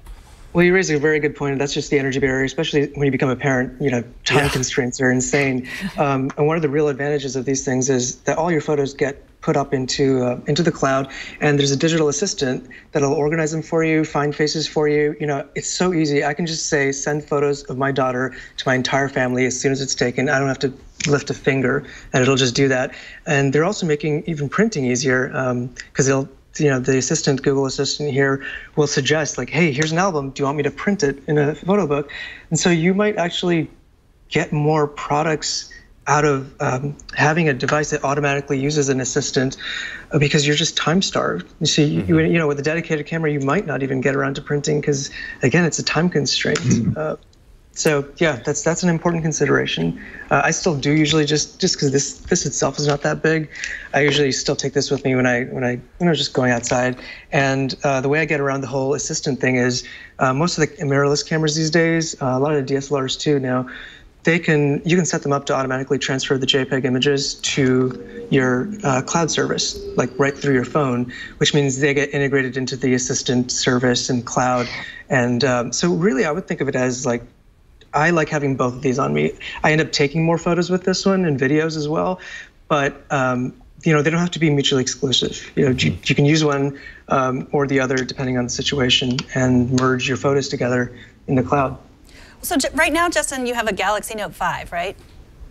Well, you raise a very good point. That's just the energy barrier, especially when you become a parent. You know, time yeah. constraints are insane. Um, and one of the real advantages of these things is that all your photos get put up into uh, into the cloud, and there's a digital assistant that'll organize them for you, find faces for you. You know, it's so easy. I can just say, send photos of my daughter to my entire family as soon as it's taken. I don't have to lift a finger, and it'll just do that. And they're also making even printing easier because um, they'll. You know, the assistant, Google Assistant here, will suggest like, hey, here's an album. Do you want me to print it in a photo book? And so you might actually get more products out of um, having a device that automatically uses an assistant because you're just time starved. You see, mm-hmm. you, you know, with a dedicated camera, you might not even get around to printing because, again, it's a time constraint. Mm-hmm. uh, So yeah, that's that's an important consideration. Uh, I still do usually just just because this this itself is not that big. I usually still take this with me when I when I when I was just going outside. And uh, the way I get around the whole assistant thing is uh, most of the mirrorless cameras these days, uh, a lot of the D S L Rs too now, they can you can set them up to automatically transfer the JPEG images to your uh, cloud service, like right through your phone, which means they get integrated into the assistant service and cloud. And um, so really, I would think of it as like. I like having both of these on me. I end up taking more photos with this one and videos as well, but um, you know, they don't have to be mutually exclusive. You know, you, you can use one um, or the other depending on the situation and merge your photos together in the cloud. So right now, Justin, you have a Galaxy Note five, right?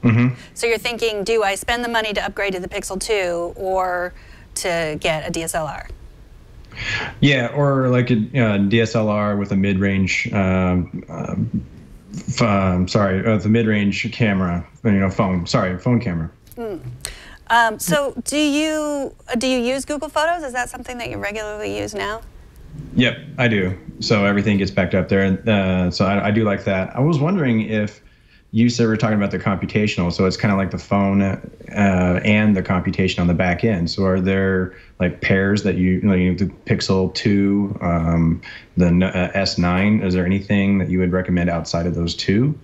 Mm-hmm. So you're thinking, do I spend the money to upgrade to the Pixel two or to get a D S L R? Yeah, or like a uh, D S L R with a mid-range um, um, Um, sorry, uh, the mid-range camera, you know, phone. Sorry, phone camera. Mm. Um, so, do you do you use Google Photos? Is that something that you regularly use now? Yep, I do. So everything gets backed up there, and uh, so I, I do like that. I was wondering if you said we were talking about the computational. So it's kind of like the phone uh, and the computation on the back end. So are there like pairs that you, you know, the Pixel two, um, the uh, S nine, is there anything that you would recommend outside of those two?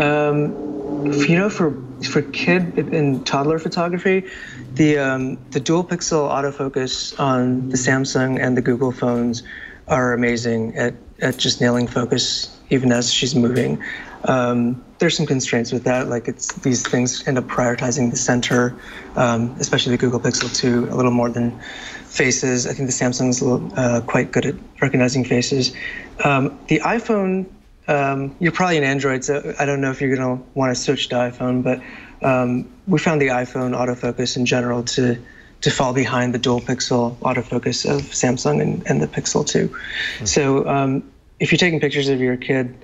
Um, you know, for for kid and toddler photography, the um, the dual pixel autofocus on the Samsung and the Google phones are amazing at at just nailing focus even as she's moving. Um, there's some constraints with that, like it's these things end up prioritizing the center, um, especially the Google Pixel two, a little more than faces. I think the Samsung's uh, quite good at recognizing faces. Um, the iPhone, um, you're probably an Android, so I don't know if you're going to want to switch to iPhone, but um, we found the iPhone autofocus in general to to fall behind the dual pixel autofocus of Samsung and, and the Pixel two. Okay. So um, if you're taking pictures of your kid,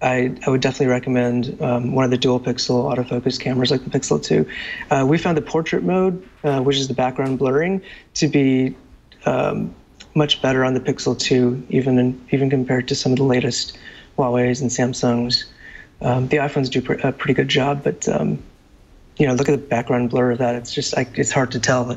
I, I would definitely recommend um, one of the dual pixel autofocus cameras like the Pixel two. Uh, we found the portrait mode, uh, which is the background blurring, to be um, much better on the Pixel two, even in, even compared to some of the latest Huawei's and Samsung's. Um, the iPhones do pr a pretty good job, but um, you know, look at the background blur of that. It's just like, it's hard to tell.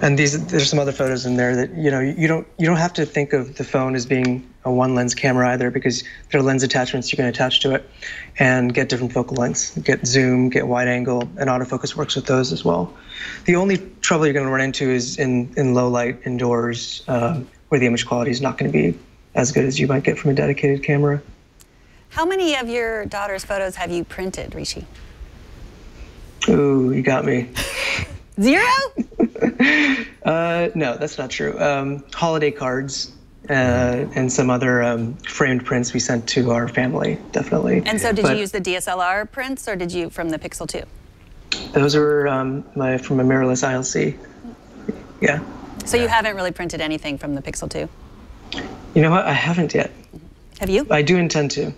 And these, there's some other photos in there that, you know, you don't, you don't have to think of the phone as being a one lens camera either, because there are lens attachments you can attach to it and get different focal lengths, get zoom, get wide angle, and autofocus works with those as well. The only trouble you're going to run into is in, in low light indoors, um, where the image quality is not going to be as good as you might get from a dedicated camera. How many of your daughter's photos have you printed, Rishi? Ooh, you got me. Zero? uh, no, that's not true. Um, holiday cards uh, and some other um, framed prints we sent to our family, definitely. And so did but you use the D S L R prints, or did you from the Pixel two? Those were um, my, from a mirrorless I L C, yeah. So you haven't really printed anything from the Pixel two? You know what, I haven't yet. Have you? I do intend to.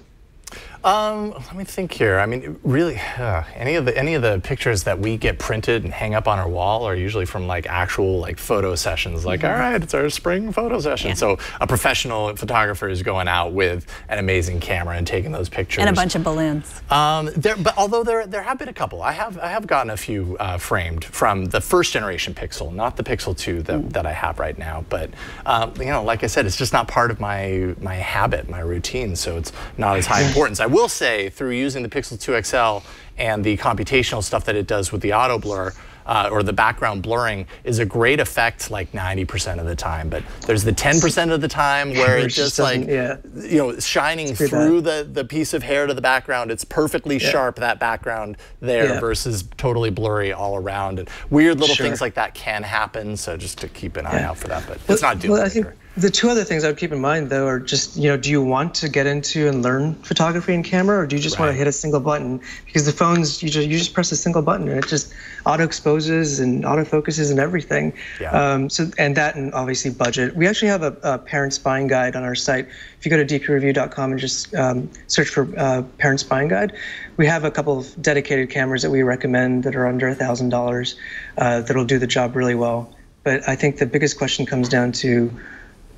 Um, let me think here. I mean, really, uh, any of the any of the pictures that we get printed and hang up on our wall are usually from like actual like photo sessions. Like, mm-hmm. all right, it's our spring photo session. Yeah. So a professional photographer is going out with an amazing camera and taking those pictures. And a bunch of balloons. Um, there, but although there there have been a couple. I have I have gotten a few uh, framed from the first generation Pixel, not the Pixel two that mm. that I have right now. But um, you know, like I said, it's just not part of my my habit, my routine. So it's not as high importance. I I will say, through using the Pixel two X L and the computational stuff that it does with the auto blur uh, or the background blurring is a great effect like ninety percent of the time. But there's the ten percent of the time where it's just like, yeah. you know, shining through the, the piece of hair to the background. It's perfectly yeah. sharp, that background there, yeah. versus totally blurry all around. And weird little sure. things like that can happen. So just to keep an eye yeah. out for that. But well, it's not doing well, it. The two other things I would keep in mind, though, are just, you know, do you want to get into and learn photography and camera, or do you just right. want to hit a single button? Because the phones, you just, you just press a single button, and it just auto-exposes and auto-focuses and everything. Yeah. Um, so, and that, and obviously budget. We actually have a, a parent spying guide on our site. If you go to D P Review dot com and just um, search for uh, parent spying guide, we have a couple of dedicated cameras that we recommend that are under a thousand dollars uh, that'll do the job really well. But I think the biggest question comes down to,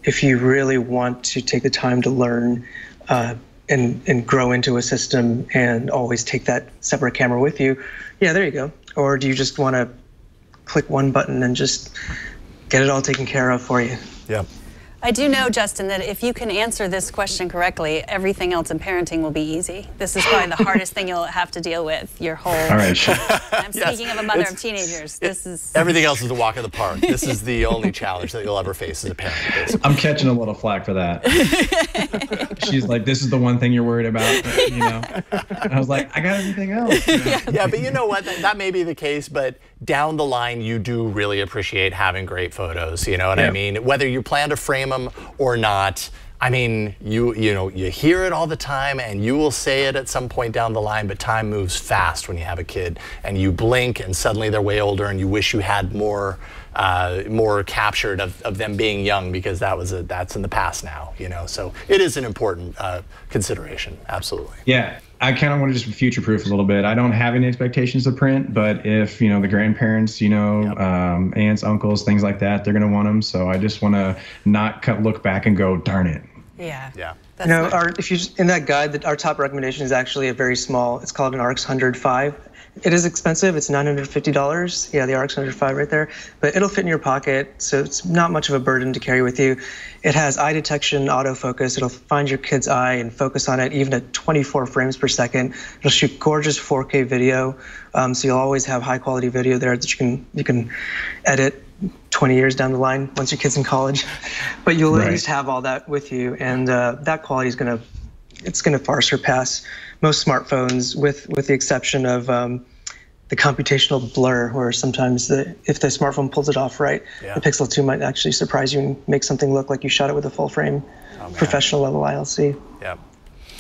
if you really want to take the time to learn uh, and, and grow into a system and always take that separate camera with you, yeah, there you go. Or do you just want to click one button and just get it all taken care of for you? Yeah. I do know, Justin, that if you can answer this question correctly, everything else in parenting will be easy. This is probably the hardest thing you'll have to deal with your whole All right. I'm speaking yes. of a mother it's, of teenagers. This is everything else is a walk in the park. This is the only challenge that you'll ever face as a parent. Basically. I'm catching a little flack for that. She's like, this is the one thing you're worried about, but, you know. And I was like, I got everything else. You know? yeah. yeah, but you know what? That, that may be the case, but down the line, you do really appreciate having great photos. You know what yeah. I mean? Whether you plan to frame them or not, I mean, you you know, you hear it all the time, and you will say it at some point down the line. But time moves fast when you have a kid, and you blink, and suddenly they're way older, and you wish you had more uh, more captured of, of them being young, because that was a, that's in the past now. You know, so it is an important uh, consideration. Absolutely. Yeah. I kind of want to just future-proof a little bit. I don't have any expectations to print, but if, you know, the grandparents, you know, yep. um, aunts, uncles, things like that, they're going to want them. So I just want to not cut, look back and go, darn it. Yeah. Yeah. That's you know, our, if you just, in that guide, that our top recommendation is actually a very small, it's called an R X one oh five. It is expensive. It's nine hundred fifty dollars. Yeah, the R X one oh five right there. But it'll fit in your pocket, so it's not much of a burden to carry with you. It has eye detection, autofocus. It'll find your kid's eye and focus on it even at twenty-four frames per second. It'll shoot gorgeous four K video, um, so you'll always have high-quality video there that you can you can edit twenty years down the line once your kid's in college. But you'll right. at least have all that with you, and uh, that quality is going to it's going to far surpass most smartphones, with with the exception of um, the computational blur, where sometimes the if the smartphone pulls it off right, yeah. the Pixel two might actually surprise you and make something look like you shot it with a full frame, oh, professional level I L C. Yeah,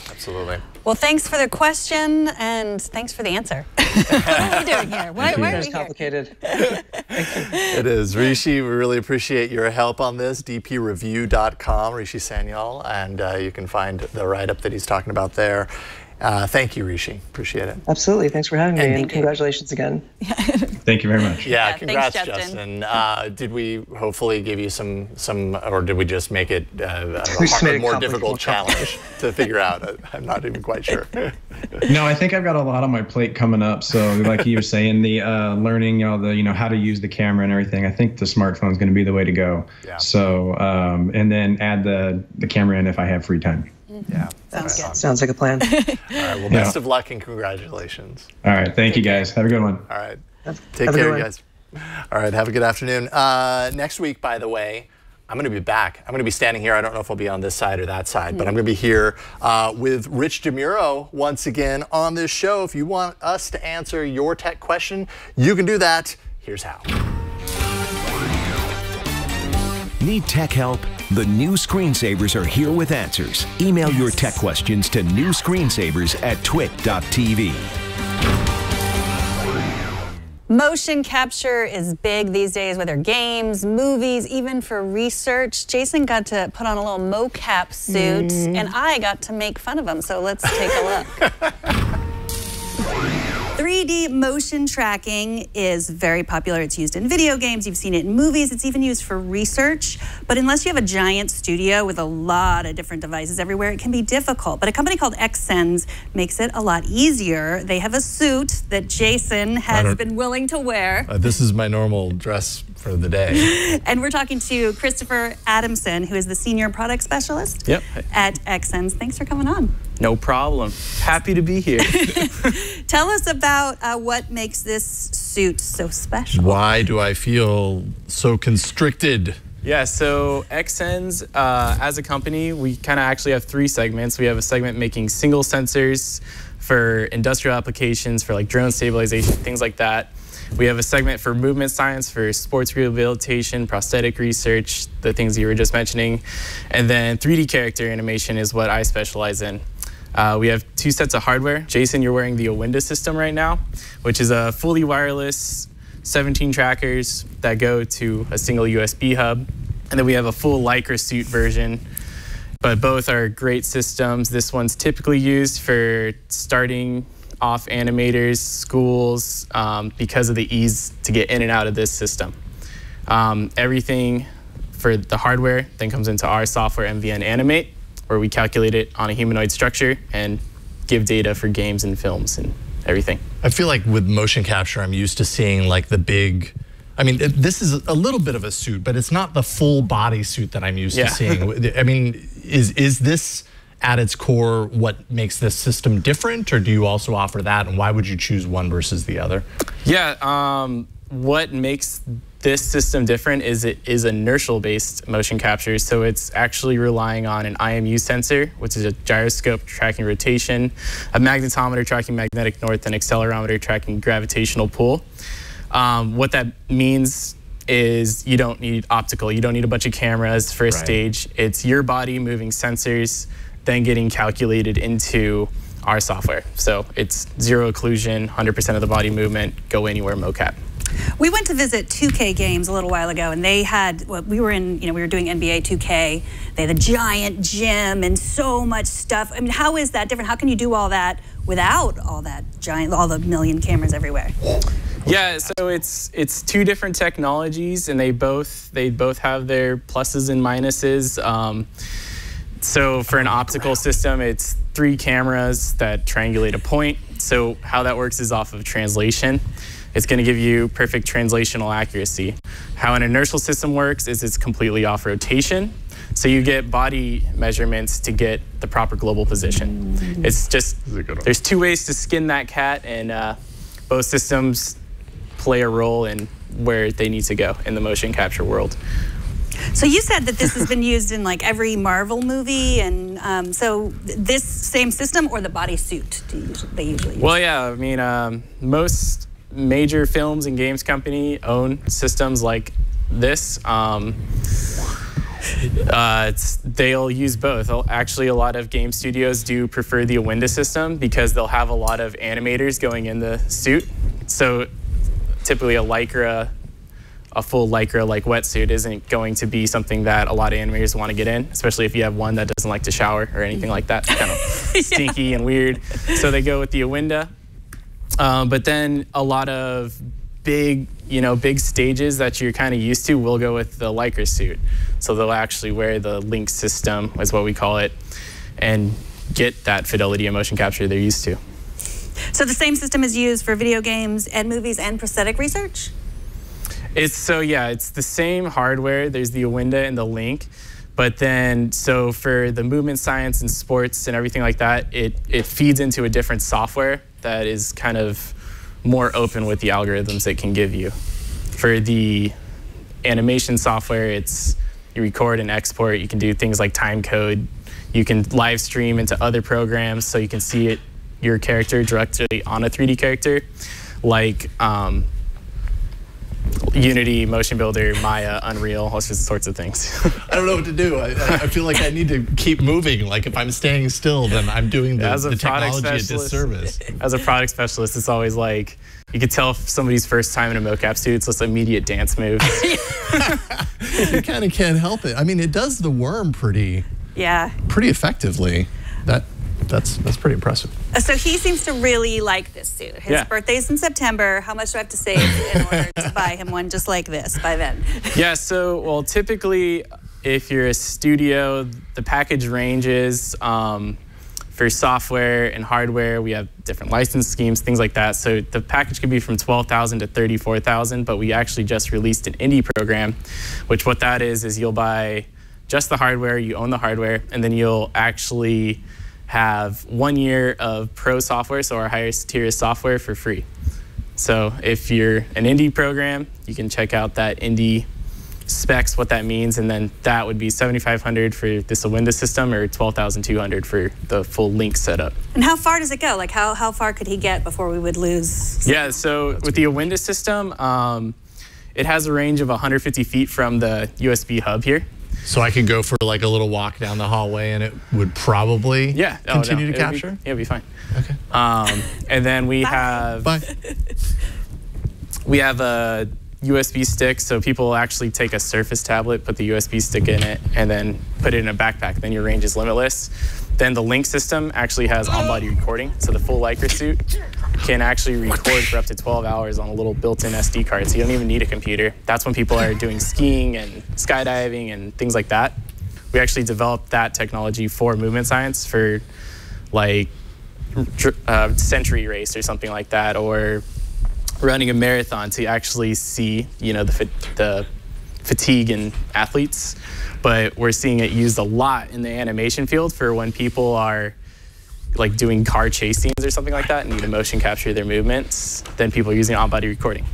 absolutely. Well, thanks for the question and thanks for the answer. What are we doing here? Why, why are we here? It's complicated. It is. Rishi, we really appreciate your help on this. D P review dot com, Rishi Sanyal, and uh, you can find the write-up that he's talking about there. Uh, thank you, Rishi. Appreciate it. Absolutely. Thanks for having and me, and congratulations you. again. Yeah. Thank you very much. Yeah, yeah congrats, thanks, Justin. Justin. Uh, did we hopefully give you some, some, or did we just make it uh, a hard, more difficult challenge to figure out? I, I'm not even quite sure. No, I think I've got a lot on my plate coming up. So, like you were saying, the uh, learning, you know, the you know how to use the camera and everything. I think the smartphone is going to be the way to go. Yeah. So, um, and then add the the camera in if I have free time. Yeah. Sounds right. good. Sounds like a plan. All right. Well, best yeah. of luck and congratulations. All right. Thank Take you guys. Care. Have a good one. All right. Have, Take have care, guys. All right. Have a good afternoon. Uh, next week, by the way, I'm going to be back. I'm going to be standing here. I don't know if I'll be on this side or that side, mm-hmm. but I'm going to be here uh, with Rich DeMuro once again on this show. If you want us to answer your tech question, you can do that. Here's how. Need tech help? The New Screensavers are here with answers. Email your tech questions to new screensavers at twit dot t v. Motion capture is big these days, whether games, movies, even for research. Jason got to put on a little mocap suit, mm. and I got to make fun of him, so let's take a look. three D motion tracking is very popular. It's used in video games. You've seen it in movies. It's even used for research. But unless you have a giant studio with a lot of different devices everywhere, it can be difficult. But a company called Xsens makes it a lot easier. They have a suit that Jason has been willing to wear. Uh, this is my normal dress for the day. And we're talking to Christopher Adamson, who is the senior product specialist yep. at Xsens. Thanks for coming on. No problem. Happy to be here. Tell us about uh, what makes this suit so special. Why do I feel so constricted? Yeah, so Xsens, uh, as a company, we kind of actually have three segments. We have a segment making single sensors for industrial applications, for like drone stabilization, things like that. We have a segment for movement science, for sports rehabilitation, prosthetic research, the things you were just mentioning. And then three D character animation is what I specialize in. Uh, we have two sets of hardware. Jason, you're wearing the Awinda system right now, which is a fully wireless seventeen trackers that go to a single U S B hub. And then we have a full Lycra suit version. But both are great systems. This one's typically used for starting off animators, schools, um, because of the ease to get in and out of this system. Um, everything for the hardware then comes into our software, M V N Animate, where we calculate it on a humanoid structure and give data for games and films and everything. I feel like with motion capture, I'm used to seeing like the big, I mean, it, this is a little bit of a suit, but it's not the full body suit that I'm used yeah. to seeing. I mean, is, is this at its core what makes this system different, or do you also offer that, and why would you choose one versus the other? Yeah, um, what makes this system different is it is inertial-based motion capture, so it's actually relying on an I M U sensor, which is a gyroscope tracking rotation, a magnetometer tracking magnetic north, and accelerometer tracking gravitational pull. Um, what that means is you don't need optical, you don't need a bunch of cameras for a right. stage. It's your body moving sensors, then getting calculated into our software. So it's zero occlusion, one hundred percent of the body movement, go anywhere mocap. We went to visit two K Games a little while ago, and they had, well, we were in, you know, we were doing N B A two K. They had a giant gym and so much stuff. I mean, how is that different? How can you do all that without all that giant, all the million cameras everywhere? Yeah, so it's it's two different technologies, and they both they both have their pluses and minuses. Um, So for an optical system, it's three cameras that triangulate a point. So how that works is off of translation. It's going to give you perfect translational accuracy. How an inertial system works is it's completely off rotation. So you get body measurements to get the proper global position. It's just, there's two ways to skin that cat, and uh, both systems play a role in where they need to go in the motion capture world. So you said that this has been used in like every Marvel movie, and um, so this same system or the bodysuit do you usually, they usually use? Well, yeah, I mean, um, most major films and games company own systems like this. Um, uh, it's, they'll use both. Actually, a lot of game studios do prefer the Awinda system because they'll have a lot of animators going in the suit. So typically a Lycra, a full Lycra-like wetsuit isn't going to be something that a lot of animators want to get in, especially if you have one that doesn't like to shower or anything like that. It's kind of stinky yeah. and weird. So they go with the Awinda. Um, but then a lot of big, you know, big stages that you're kind of used to will go with the Lycra suit. So they'll actually wear the Link system, is what we call it, and get that fidelity and motion capture they're used to. So the same system is used for video games and movies and prosthetic research? It's so, yeah, it's the same hardware. There's the Awinda and the Link. But then, so for the movement science and sports and everything like that, it, it feeds into a different software that is kind of more open with the algorithms it can give you. For the animation software, it's you record and export. You can do things like time code. You can live stream into other programs so you can see it, your character directly on a three D character, like um, Unity, Motion Builder, Maya, Unreal, all sorts of things. I don't know what to do. I, I feel like I need to keep moving. Like if I'm staying still, then I'm doing the, the technology a disservice. As a product specialist, it's always like, you could tell if somebody's first time in a mocap suit, it's just immediate dance moves. You kind of can't help it. I mean, it does the worm pretty, yeah. pretty effectively. That. That's, that's pretty impressive. So he seems to really like this suit. His yeah. birthday's in September. How much do I have to save in order to buy him one just like this by then? Yeah, so, well, typically, if you're a studio, the package ranges um, for software and hardware. We have different license schemes, things like that. So the package could be from twelve thousand dollars to thirty-four thousand dollars, but we actually just released an indie program, which what that is is you'll buy just the hardware, you own the hardware, and then you'll actually have one year of pro software, so our highest tier software, for free. So if you're an indie program, you can check out that indie specs, what that means, and then that would be seventy-five hundred dollars for this Awinda system or twelve thousand two hundred dollars for the full Link setup. And how far does it go? Like how, how far could he get before we would lose? Yeah, so with the Awinda system, um, it has a range of one hundred fifty feet from the U S B hub here. So I could go for like a little walk down the hallway and it would probably yeah. continue oh, no. to it'd capture? Be, yeah, it'd be fine. Okay. Um, and then we Bye. have Bye. we have a U S B stick, so people actually take a Surface tablet, put the U S B stick in it, and then put it in a backpack. Then your range is limitless. Then the Link system actually has on-body recording, so the full Lycra suit can actually record for up to twelve hours on a little built-in S D card, so you don't even need a computer. That's when people are doing skiing and skydiving and things like that. We actually developed that technology for movement science for like uh, century race or something like that, or running a marathon to actually see, you know, the, fa the fatigue in athletes. But we're seeing it used a lot in the animation field for when people are like doing car chase scenes or something like that and need to motion capture their movements, then people are using on-body recording.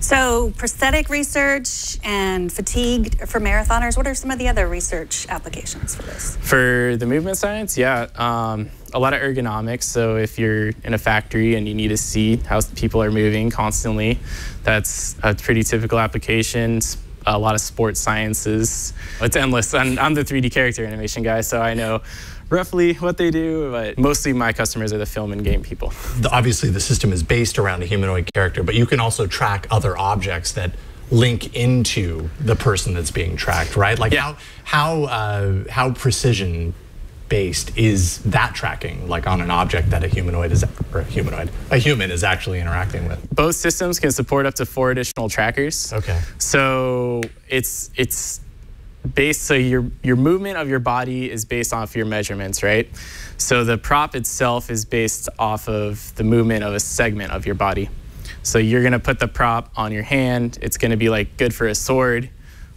So prosthetic research and fatigue for marathoners, what are some of the other research applications for this? For the movement science, yeah, um, a lot of ergonomics. So if you're in a factory and you need to see how people are moving constantly, that's a pretty typical application. A lot of sports sciences. It's endless. I'm, I'm the three D character animation guy, so I know roughly what they do, but mostly my customers are the film and game people. The, obviously, the system is based around a humanoid character, but you can also track other objects that link into the person that's being tracked, right? Like yeah. how how uh, how precision-based is that tracking, like on an object that a humanoid is or a humanoid a human is actually interacting with? Both systems can support up to four additional trackers. Okay. So it's it's. Based, so your, your movement of your body is based off your measurements, right? So the prop itself is based off of the movement of a segment of your body. So you're gonna put the prop on your hand, it's gonna be like good for a sword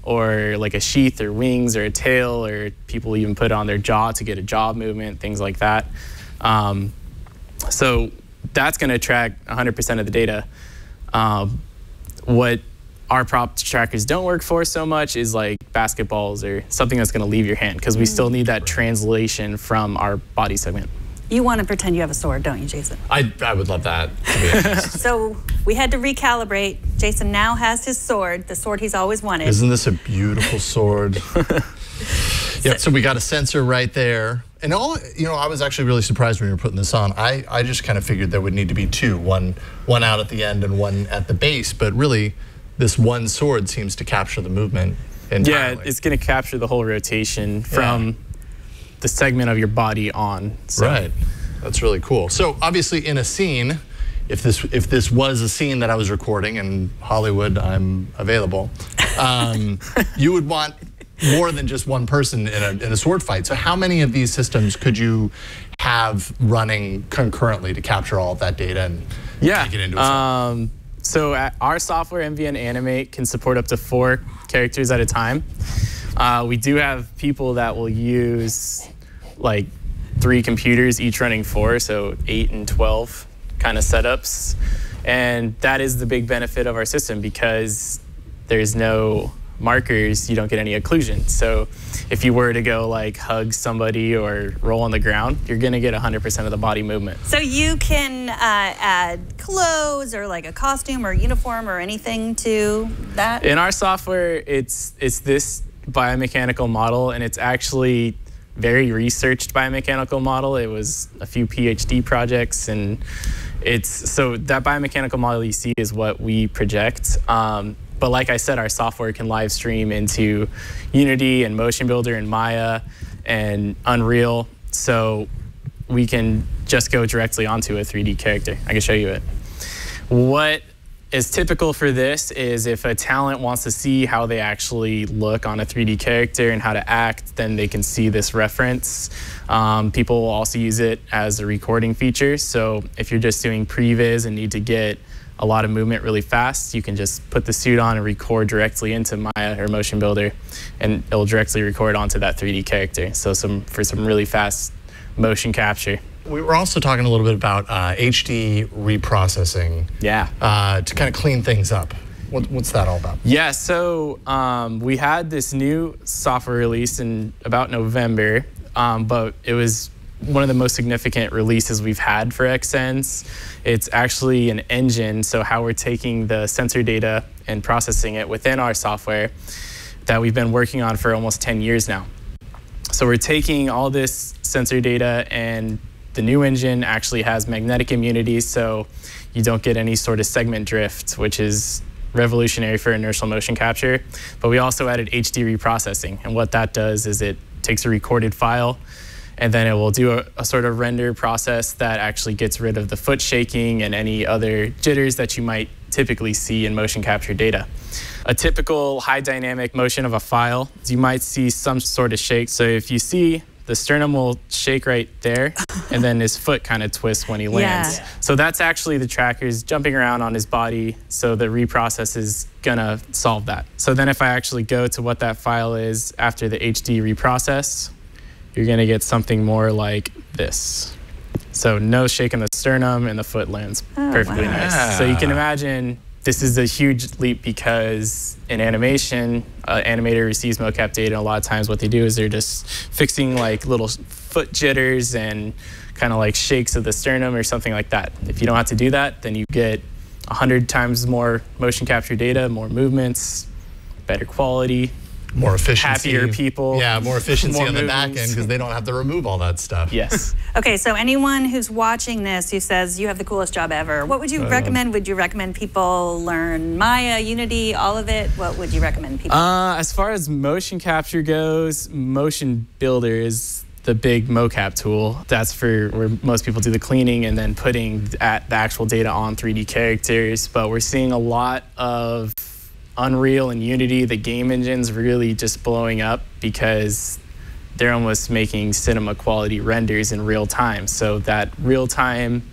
or like a sheath or wings or a tail, or people even put it on their jaw to get a jaw movement, things like that. Um, so that's gonna track one hundred percent of the data. Um, what our prop trackers don't work for so much is like basketballs or something that's going to leave your hand, because we still need that translation from our body segment. You want to pretend you have a sword, don't you, Jason? I, I would love that, to be honest. So we had to recalibrate. Jason now has his sword, the sword he's always wanted. Isn't this a beautiful sword? Yep, so we got a sensor right there. And all, you know, I was actually really surprised when you were putting this on. I, I just kind of figured there would need to be two, one, one out at the end and one at the base. But really, this one sword seems to capture the movement entirely. Yeah, it's going to capture the whole rotation from yeah. the segment of your body on. So. Right, that's really cool. So obviously in a scene, if this, if this was a scene that I was recording in Hollywood, I'm available, um, you would want more than just one person in a, in a sword fight. So how many of these systems could you have running concurrently to capture all of that data and yeah. take it into a um, So our software, M V N Animate, can support up to four characters at a time. Uh, we do have people that will use like three computers, each running four, so eight and twelve kind of setups. And that is the big benefit of our system because there's no markers, you don't get any occlusion. So if you were to go like hug somebody or roll on the ground, you're gonna get one hundred percent of the body movement. So you can uh, add clothes or like a costume or uniform or anything to that? In our software, it's, it's this biomechanical model, and it's actually very researched biomechanical model. It was a few PhD projects, and it's, so that biomechanical model you see is what we project. Um, But like I said, our software can live stream into Unity and Motion Builder and Maya and Unreal. So we can just go directly onto a three D character. I can show you it. What is typical for this is if a talent wants to see how they actually look on a three D character and how to act, then they can see this reference. Um, people will also use it as a recording feature. So if you're just doing previs and need to get a lot of movement really fast, you can just put the suit on and record directly into Maya or Motion Builder, and it'll directly record onto that three D character. So some for some really fast motion capture. We were also talking a little bit about uh, H D reprocessing. Yeah. Uh, to kind of clean things up. What, what's that all about? Yeah, so um, we had this new software release in about November, um, but it was one of the most significant releases we've had for Xsens. It's actually an engine, so how we're taking the sensor data and processing it within our software that we've been working on for almost ten years now. So we're taking all this sensor data, and the new engine actually has magnetic immunity, so you don't get any sort of segment drift, which is revolutionary for inertial motion capture. But we also added H D reprocessing, and what that does is it takes a recorded file, and then it will do a, a sort of render process that actually gets rid of the foot shaking and any other jitters that you might typically see in motion capture data. A typical high dynamic motion of a file, you might see some sort of shake. So if you see, the sternum will shake right there, and then his foot kind of twists when he lands. Yeah. So that's actually the tracker's jumping around on his body, so the reprocess is gonna solve that. So then if I actually go to what that file is after the H D reprocess, you're gonna get something more like this. So no shake in the sternum and the foot lands oh, perfectly wow. nice. Yeah. So you can imagine this is a huge leap because in animation, uh, animator receives mocap data. A lot of times what they do is they're just fixing like little foot jitters and kind of like shakes of the sternum or something like that. If you don't have to do that, then you get one hundred times more motion capture data, more movements, better quality. More efficiency. Happier people. Yeah, more efficiency more on the movements. Back end because they don't have to remove all that stuff. Yes. Okay, so anyone who's watching this who says you have the coolest job ever, what would you uh, recommend? Would you recommend people learn Maya, Unity, all of it? What would you recommend people? Uh, as far as motion capture goes, Motion Builder is the big mocap tool. That's for where most people do the cleaning and then putting at the actual data on three D characters. But we're seeing a lot of Unreal and Unity, the game engines, really just blowing up because they're almost making cinema quality renders in real time. So that real time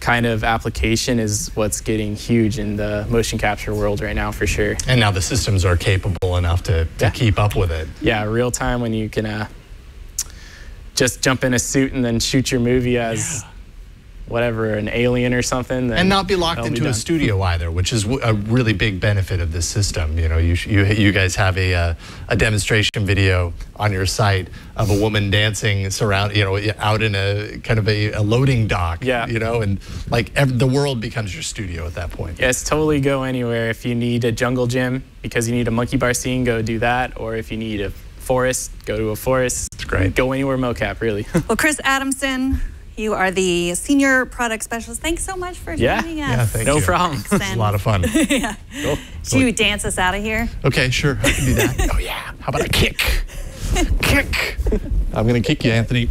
kind of application is what's getting huge in the motion capture world right now for sure. And now the systems are capable enough to, to yeah. keep up with it. Yeah, real time when you can uh, just jump in a suit and then shoot your movie as yeah. whatever, an alien or something. And not be locked into a studio either, which is a really big benefit of this system. You know, you, you, you guys have a, uh, a demonstration video on your site of a woman dancing surround, you know, out in a kind of a, a loading dock, yeah. you know, and like every, the world becomes your studio at that point. Yes, totally go anywhere. If you need a jungle gym because you need a monkey bar scene, go do that. Or if you need a forest, go to a forest. It's great. Go anywhere mocap, really. Well, Chris Adamson, you are the Senior Product Specialist. Thanks so much for yeah. joining us. Yeah, thank no you. No problem. It was a lot of fun. yeah. Cool. Should you dance us out of here? Okay, sure. I can do that. Oh, yeah. How about a kick? Kick. I'm going to kick you, Anthony.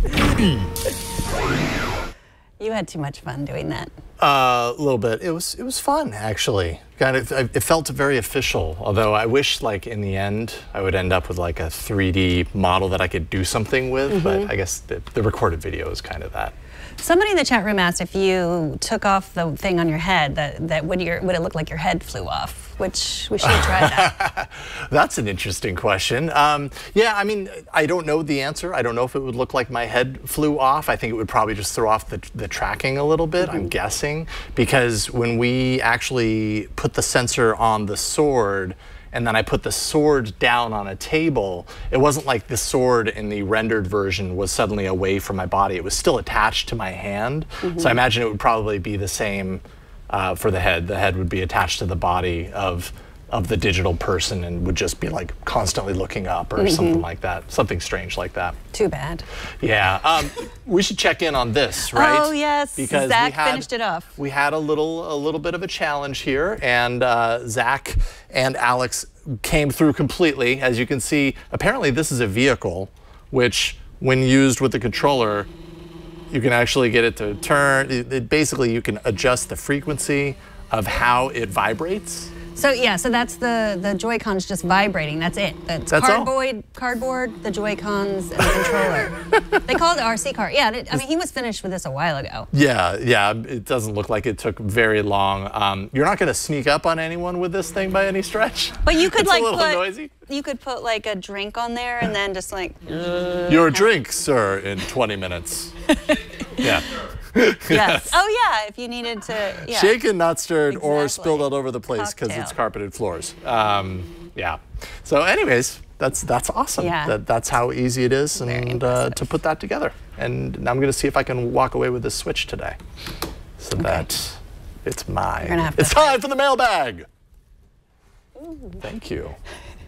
You had too much fun doing that. Uh, a little bit. It was it was fun, actually. Kind of, it felt very official, although I wish, like, in the end, I would end up with, like, a three D model that I could do something with, mm-hmm. but I guess the, the recorded video is kind of that. Somebody in the chat room asked if you took off the thing on your head, that, that would, your, would it look like your head flew off, which we should try that. That's an interesting question. Um, yeah, I mean, I don't know the answer. I don't know if it would look like my head flew off. I think it would probably just throw off the, the tracking a little bit, mm-hmm. I'm guessing, because when we actually put the sensor on the sword, and then I put the sword down on a table, it wasn't like the sword in the rendered version was suddenly away from my body. It was still attached to my hand. Mm-hmm. So I imagine it would probably be the same uh, for the head. The head would be attached to the body of, of the digital person and would just be like constantly looking up or mm-hmm. something like that. Something strange like that. Too bad. Yeah. Um, we should check in on this, right? Oh, yes. Because Zak we had, finished it off. We had a little, a little bit of a challenge here, and uh, Zak and Alex came through completely. As you can see, apparently this is a vehicle, which when used with the controller, you can actually get it to turn. It, it basically, you can adjust the frequency of how it vibrates. So yeah, so that's the, the Joy-Cons just vibrating. That's it. That's, that's cardboard, all? cardboard, the Joy-Cons, and the controller. They call it the R C car. Yeah, it, I mean, he was finished with this a while ago. Yeah, yeah, it doesn't look like it took very long. Um, you're not going to sneak up on anyone with this thing by any stretch. But you could it's like a little put, noisy. You could put like a drink on there and then just like. Uh, Your drink, sir, in twenty minutes. Yeah. Yes. Yes. Oh, yeah, if you needed to. Yeah. Shaken, not stirred, exactly. Or spilled all over the place because it's carpeted floors. Um, yeah. So anyways, that's that's awesome. Yeah. That, that's how easy it is and uh, to put that together. And now I'm going to see if I can walk away with this Switch today. So okay. that it's mine. Have to it's time for the mailbag. Ooh. Thank you.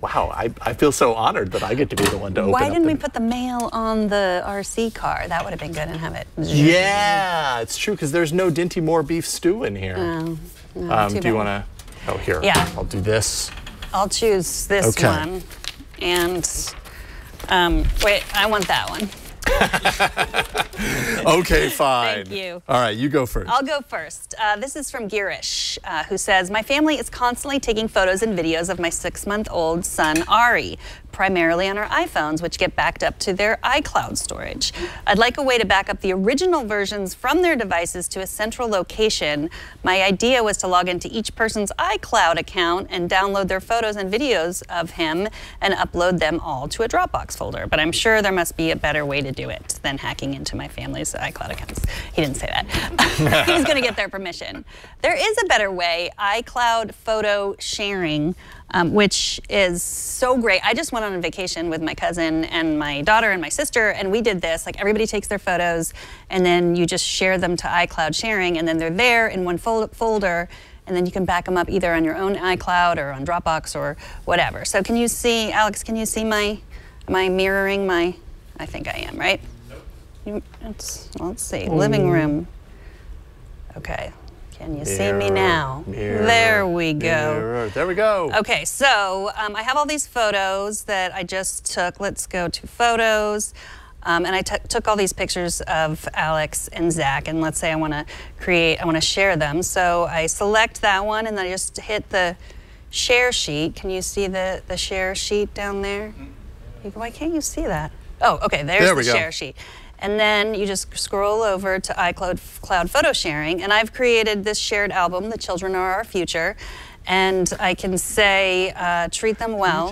Wow, I, I feel so honored that I get to be the one to open Why didn't up we put the mail on the R C car? That would have been good and have it. Yeah, it's true, because there's no Dinty Moore beef stew in here. Oh, no, um, do you want to? Oh, here. Yeah. I'll do this. I'll choose this okay. one. And um, wait, I want that one. Okay, fine. Thank you. All right, you go first. I'll go first. Uh, this is from Girish, uh, who says, my family is constantly taking photos and videos of my six-month-old son, Ari, primarily on our iPhones, which get backed up to their iCloud storage. I'd like a way to back up the original versions from their devices to a central location. My idea was to log into each person's iCloud account and download their photos and videos of him and upload them all to a Dropbox folder. But I'm sure there must be a better way to do it than hacking into my family's iCloud accounts. He didn't say that. He was going to get their permission. There is a better way, iCloud photo sharing, Um, which is so great. I just went on a vacation with my cousin and my daughter and my sister, and we did this. Like, everybody takes their photos, and then you just share them to iCloud sharing, and then they're there in one fol folder, and then you can back them up either on your own iCloud or on Dropbox or whatever. So can you see, Alex, can you see my, am I mirroring my, I think I am, right? Nope. Let's, let's see, mm. living room. Okay. Can you mirror, see me now? Mirror, there we go. Mirror. There we go. Okay, so um, I have all these photos that I just took. Let's go to photos. Um, and I took all these pictures of Alex and Zak. And let's say I want to create, I want to share them. So I select that one and then I just hit the share sheet. Can you see the, the share sheet down there? You, why can't you see that? Oh, okay, there's there we the go. share sheet. And then you just scroll over to iCloud cloud photo sharing. And I've created this shared album, The Children Are Our Future. And I can say, uh, treat them well.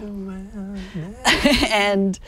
and,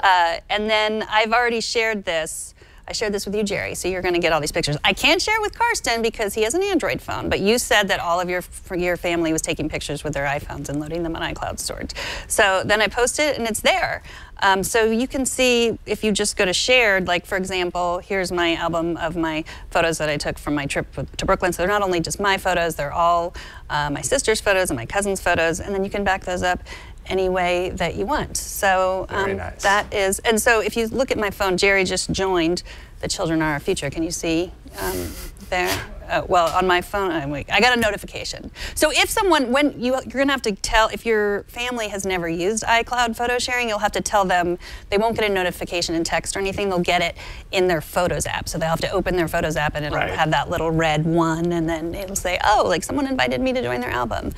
uh, and then I've already shared this I shared this with you, Jerry, so you're going to get all these pictures. I can't share with Karsten because he has an Android phone, but you said that all of your, your family was taking pictures with their iPhones and loading them on iCloud storage. So then I post it, and it's there. Um, so you can see if you just go to shared, like, for example, here's my album of my photos that I took from my trip to Brooklyn. So they're not only just my photos, they're all uh, my sister's photos and my cousin's photos, and then you can back those up any way that you want. So um, nice. That is, and so if you look at my phone, Jerry just joined The Children Are Our Future. Can you see um, there? Oh, well, on my phone, I'm like, I got a notification. So if someone, when you, you're going to have to tell, if your family has never used iCloud photo sharing, you'll have to tell them. They won't get a notification in text or anything. They'll get it in their Photos app. So they'll have to open their Photos app, and it'll right. have that little red one, and then it'll say, oh, like someone invited me to join their album.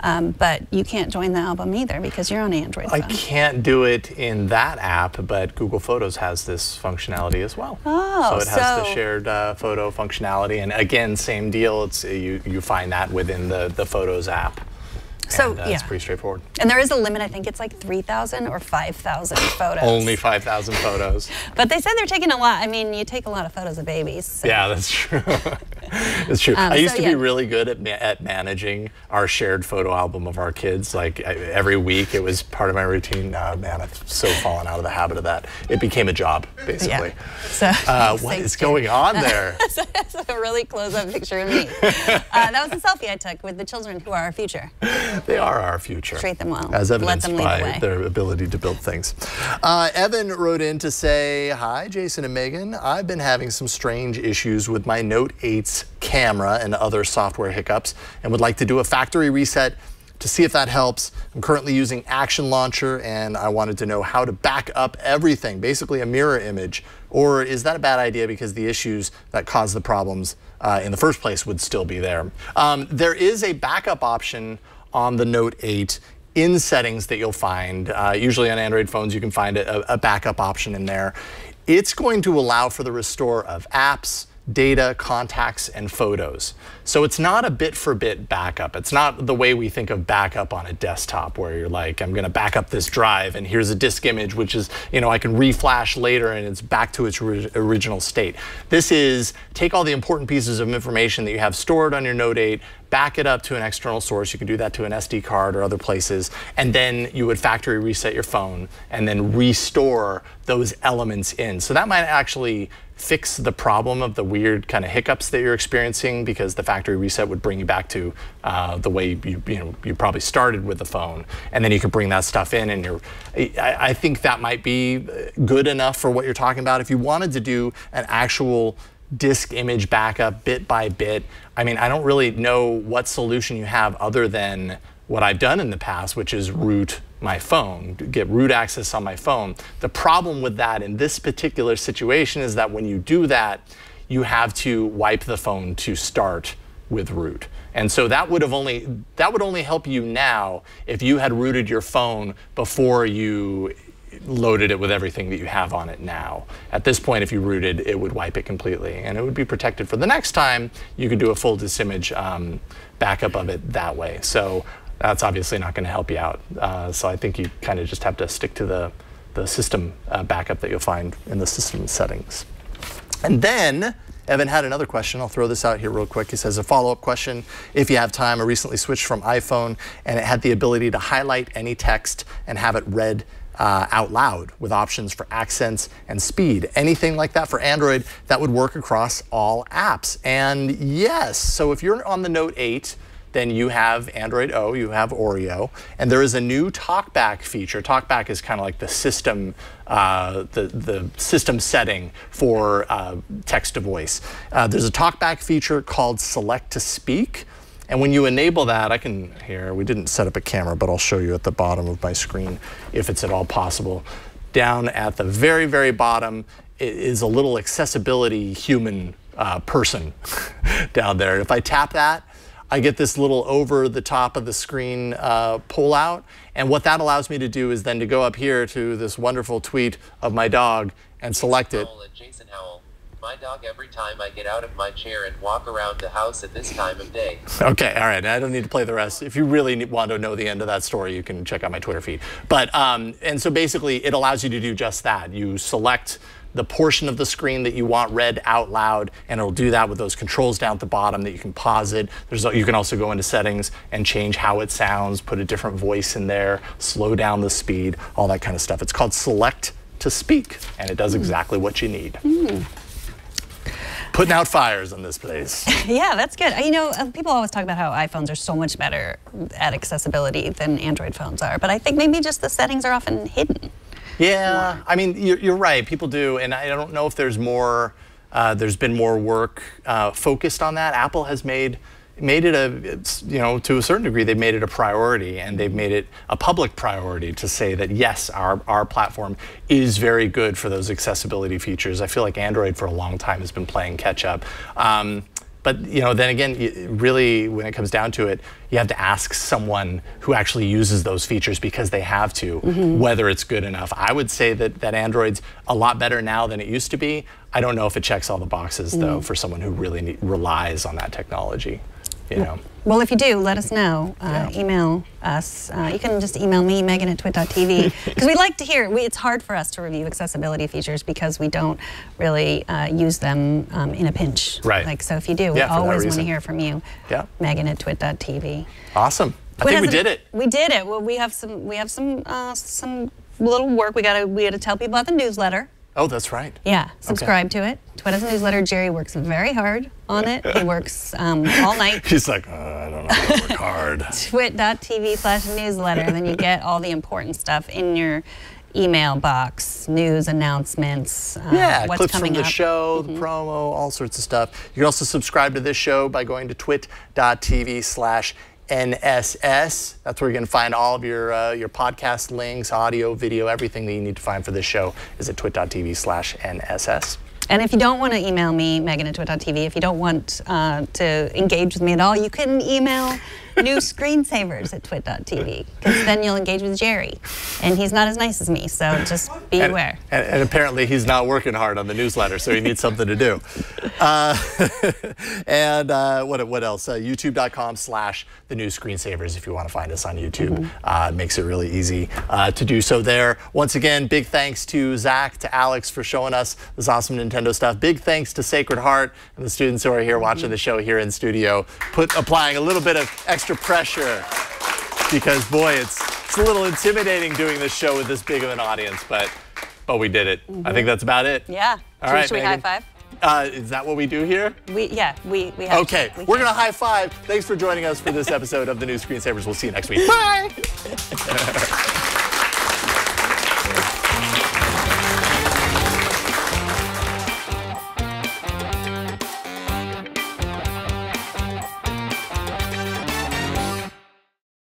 Um, but you can't join the album either because you're on Android phone. I can't do it in that app, but Google Photos has this functionality as well. Oh, so it has so the shared uh, photo functionality, and again, same deal. It's you you find that within the the Photos app. So and, uh, yeah, it's pretty straightforward. And there is a limit. I think it's like three thousand or five thousand photos. Only five thousand photos. But they said they're taking a lot. I mean, you take a lot of photos of babies. So. Yeah, that's true. It's true. Um, I used so, to yeah. be really good at ma at managing our shared photo album of our kids. Like I, every week, it was part of my routine. Oh, man, I've so fallen out of the habit of that. It became a job, basically. Yeah. So uh, what is going you. on there? So that's a really close-up picture of me. uh, that was a selfie I took with the children who are our future. They are our future. Treat them well. As evidenced Let them by the their ability to build things. Uh, Evan wrote in to say, hi, Jason and Megan. I've been having some strange issues with my Note eight's camera and other software hiccups and would like to do a factory reset to see if that helps. I'm currently using Action Launcher, and I wanted to know how to back up everything, basically a mirror image. Or is that a bad idea because the issues that caused the problems uh, in the first place would still be there? Um, there is a backup option on the Note eight in settings that you'll find. Uh, usually on Android phones, you can find a, a backup option in there. It's going to allow for the restore of apps, data, contacts, and photos. So it's not a bit-for-bit backup. It's not the way we think of backup on a desktop where you're like, I'm going to back up this drive, and here's a disk image, which is, you know, I can reflash later, and it's back to its original state. This is take all the important pieces of information that you have stored on your Note eight, back it up to an external source. You can do that to an S D card or other places, and then you would factory reset your phone and then restore those elements in. So that might actually fix the problem of the weird kind of hiccups that you're experiencing, because the factory reset would bring you back to uh, the way you, you know, you probably started with the phone, and then you could bring that stuff in, and you're, I, I think that might be good enough for what you're talking about. If you wanted to do an actual disk image backup bit by bit, I mean, I don't really know what solution you have other than what I've done in the past, which is root my phone, get root access on my phone. The problem with that in this particular situation is that when you do that, you have to wipe the phone to start with root. And so that would have only, that would only help you now if you had rooted your phone before you loaded it with everything that you have on it now. At this point, if you rooted, it would wipe it completely, and it would be protected for the next time you could do a full disk image um, backup of it that way. So that's obviously not going to help you out. Uh, so I think you kind of just have to stick to the, the system uh, backup that you'll find in the system settings. And then Evan had another question. I'll throw this out here real quick. He says, a follow-up question. If you have time, I recently switched from iPhone, and it had the ability to highlight any text and have it read Uh, out loud with options for accents and speed. Anything like that for Android that would work across all apps. And yes, so if you're on the Note eight, then you have Android O, you have Oreo, and there is a new TalkBack feature. TalkBack is kind of like the system, uh, the, the system setting for uh, text-to-voice. Uh, there's a TalkBack feature called Select to Speak. And when you enable that, I can, here, we didn't set up a camera, but I'll show you at the bottom of my screen if it's at all possible. Down at the very, very bottom is a little accessibility human uh, person down there. If I tap that, I get this little over the top of the screen uh, pull out. And what that allows me to do is then to go up here to this wonderful tweet of my dog and select it. my dog every time I get out of my chair and walk around the house at this time of day. Okay, all right. I don't need to play the rest. If you really want to know the end of that story, you can check out my Twitter feed. But um, and so basically, it allows you to do just that. You select the portion of the screen that you want read out loud, and it'll do that with those controls down at the bottom that you can pause it. There's, you can also go into settings and change how it sounds, put a different voice in there, slow down the speed, all that kind of stuff. It's called Select to Speak, and it does exactly what you need. Mm. Putting out fires in this place. Yeah, that's good. You know, people always talk about how iPhones are so much better at accessibility than Android phones are, but I think maybe just the settings are often hidden. Yeah, I mean, you're, you're right. People do, and I don't know if there's more. Uh, there's been more work uh, focused on that. Apple has made made it a, you know, to a certain degree, they've made it a priority, and they've made it a public priority to say that yes, our our platform is very good for those accessibility features. I feel like Android for a long time has been playing catch up. Um, But you know, then again, really, when it comes down to it, you have to ask someone who actually uses those features because they have to, mm-hmm. whether it's good enough. I would say that, that Android's a lot better now than it used to be. I don't know if it checks all the boxes, mm-hmm. though, for someone who really need, relies on that technology. You know. Well, if you do, let us know. Uh, yeah. Email us. Uh, you can just email me, Megan, at twit dot T V. Because we like to hear, we, it's hard for us to review accessibility features because we don't really uh, use them um, in a pinch. Right. Like, so if you do, we yeah, always want to hear from you. Yeah. Megan at twit dot T V. Awesome. Twit I think we did it. We did it. Well, we have some, we have some, uh, some little work. We got to, we had to tell people about the newsletter. Oh, that's right. Yeah, subscribe okay. to it. Twit has a newsletter. Jerry works very hard on it. He works um, all night. He's like, uh, I don't know how to work hard. twit dot T V slash newsletter, and then you get all the important stuff in your email box, news, announcements, uh, yeah, what's clips coming from the up. show, mm-hmm. the promo, all sorts of stuff. You can also subscribe to this show by going to twit dot T V slash N S S. That's where you're going to find all of your uh, your podcast links, audio, video, everything that you need to find for this show is at twit dot T V slash N S S. And if you don't want to email me, Megan at twit dot T V, if you don't want uh, to engage with me at all, you can email New Screensavers at twit dot T V, because then you'll engage with Jerry. And he's not as nice as me, so just be and, aware. And, and apparently he's not working hard on the newsletter, so he needs something to do. Uh, and uh, what, what else? Uh, YouTube dot com slash The New Screensavers if you want to find us on YouTube. Mm-hmm. uh, makes it really easy uh, to do so there. Once again, big thanks to Zak, to Alex for showing us this awesome Nintendo stuff. Big thanks to Sacred Heart and the students who are here watching mm-hmm. the show here in studio, put, applying a little bit of extra pressure, because boy, it's it's a little intimidating doing this show with this big of an audience, but but we did it. Mm-hmm. I think that's about it. Yeah. All right. Should we high five? Uh, is that what we do here? We yeah we we have. Okay, we we're gonna high five. Thanks for joining us for this episode of The New Screensavers. We'll see you next week. Bye.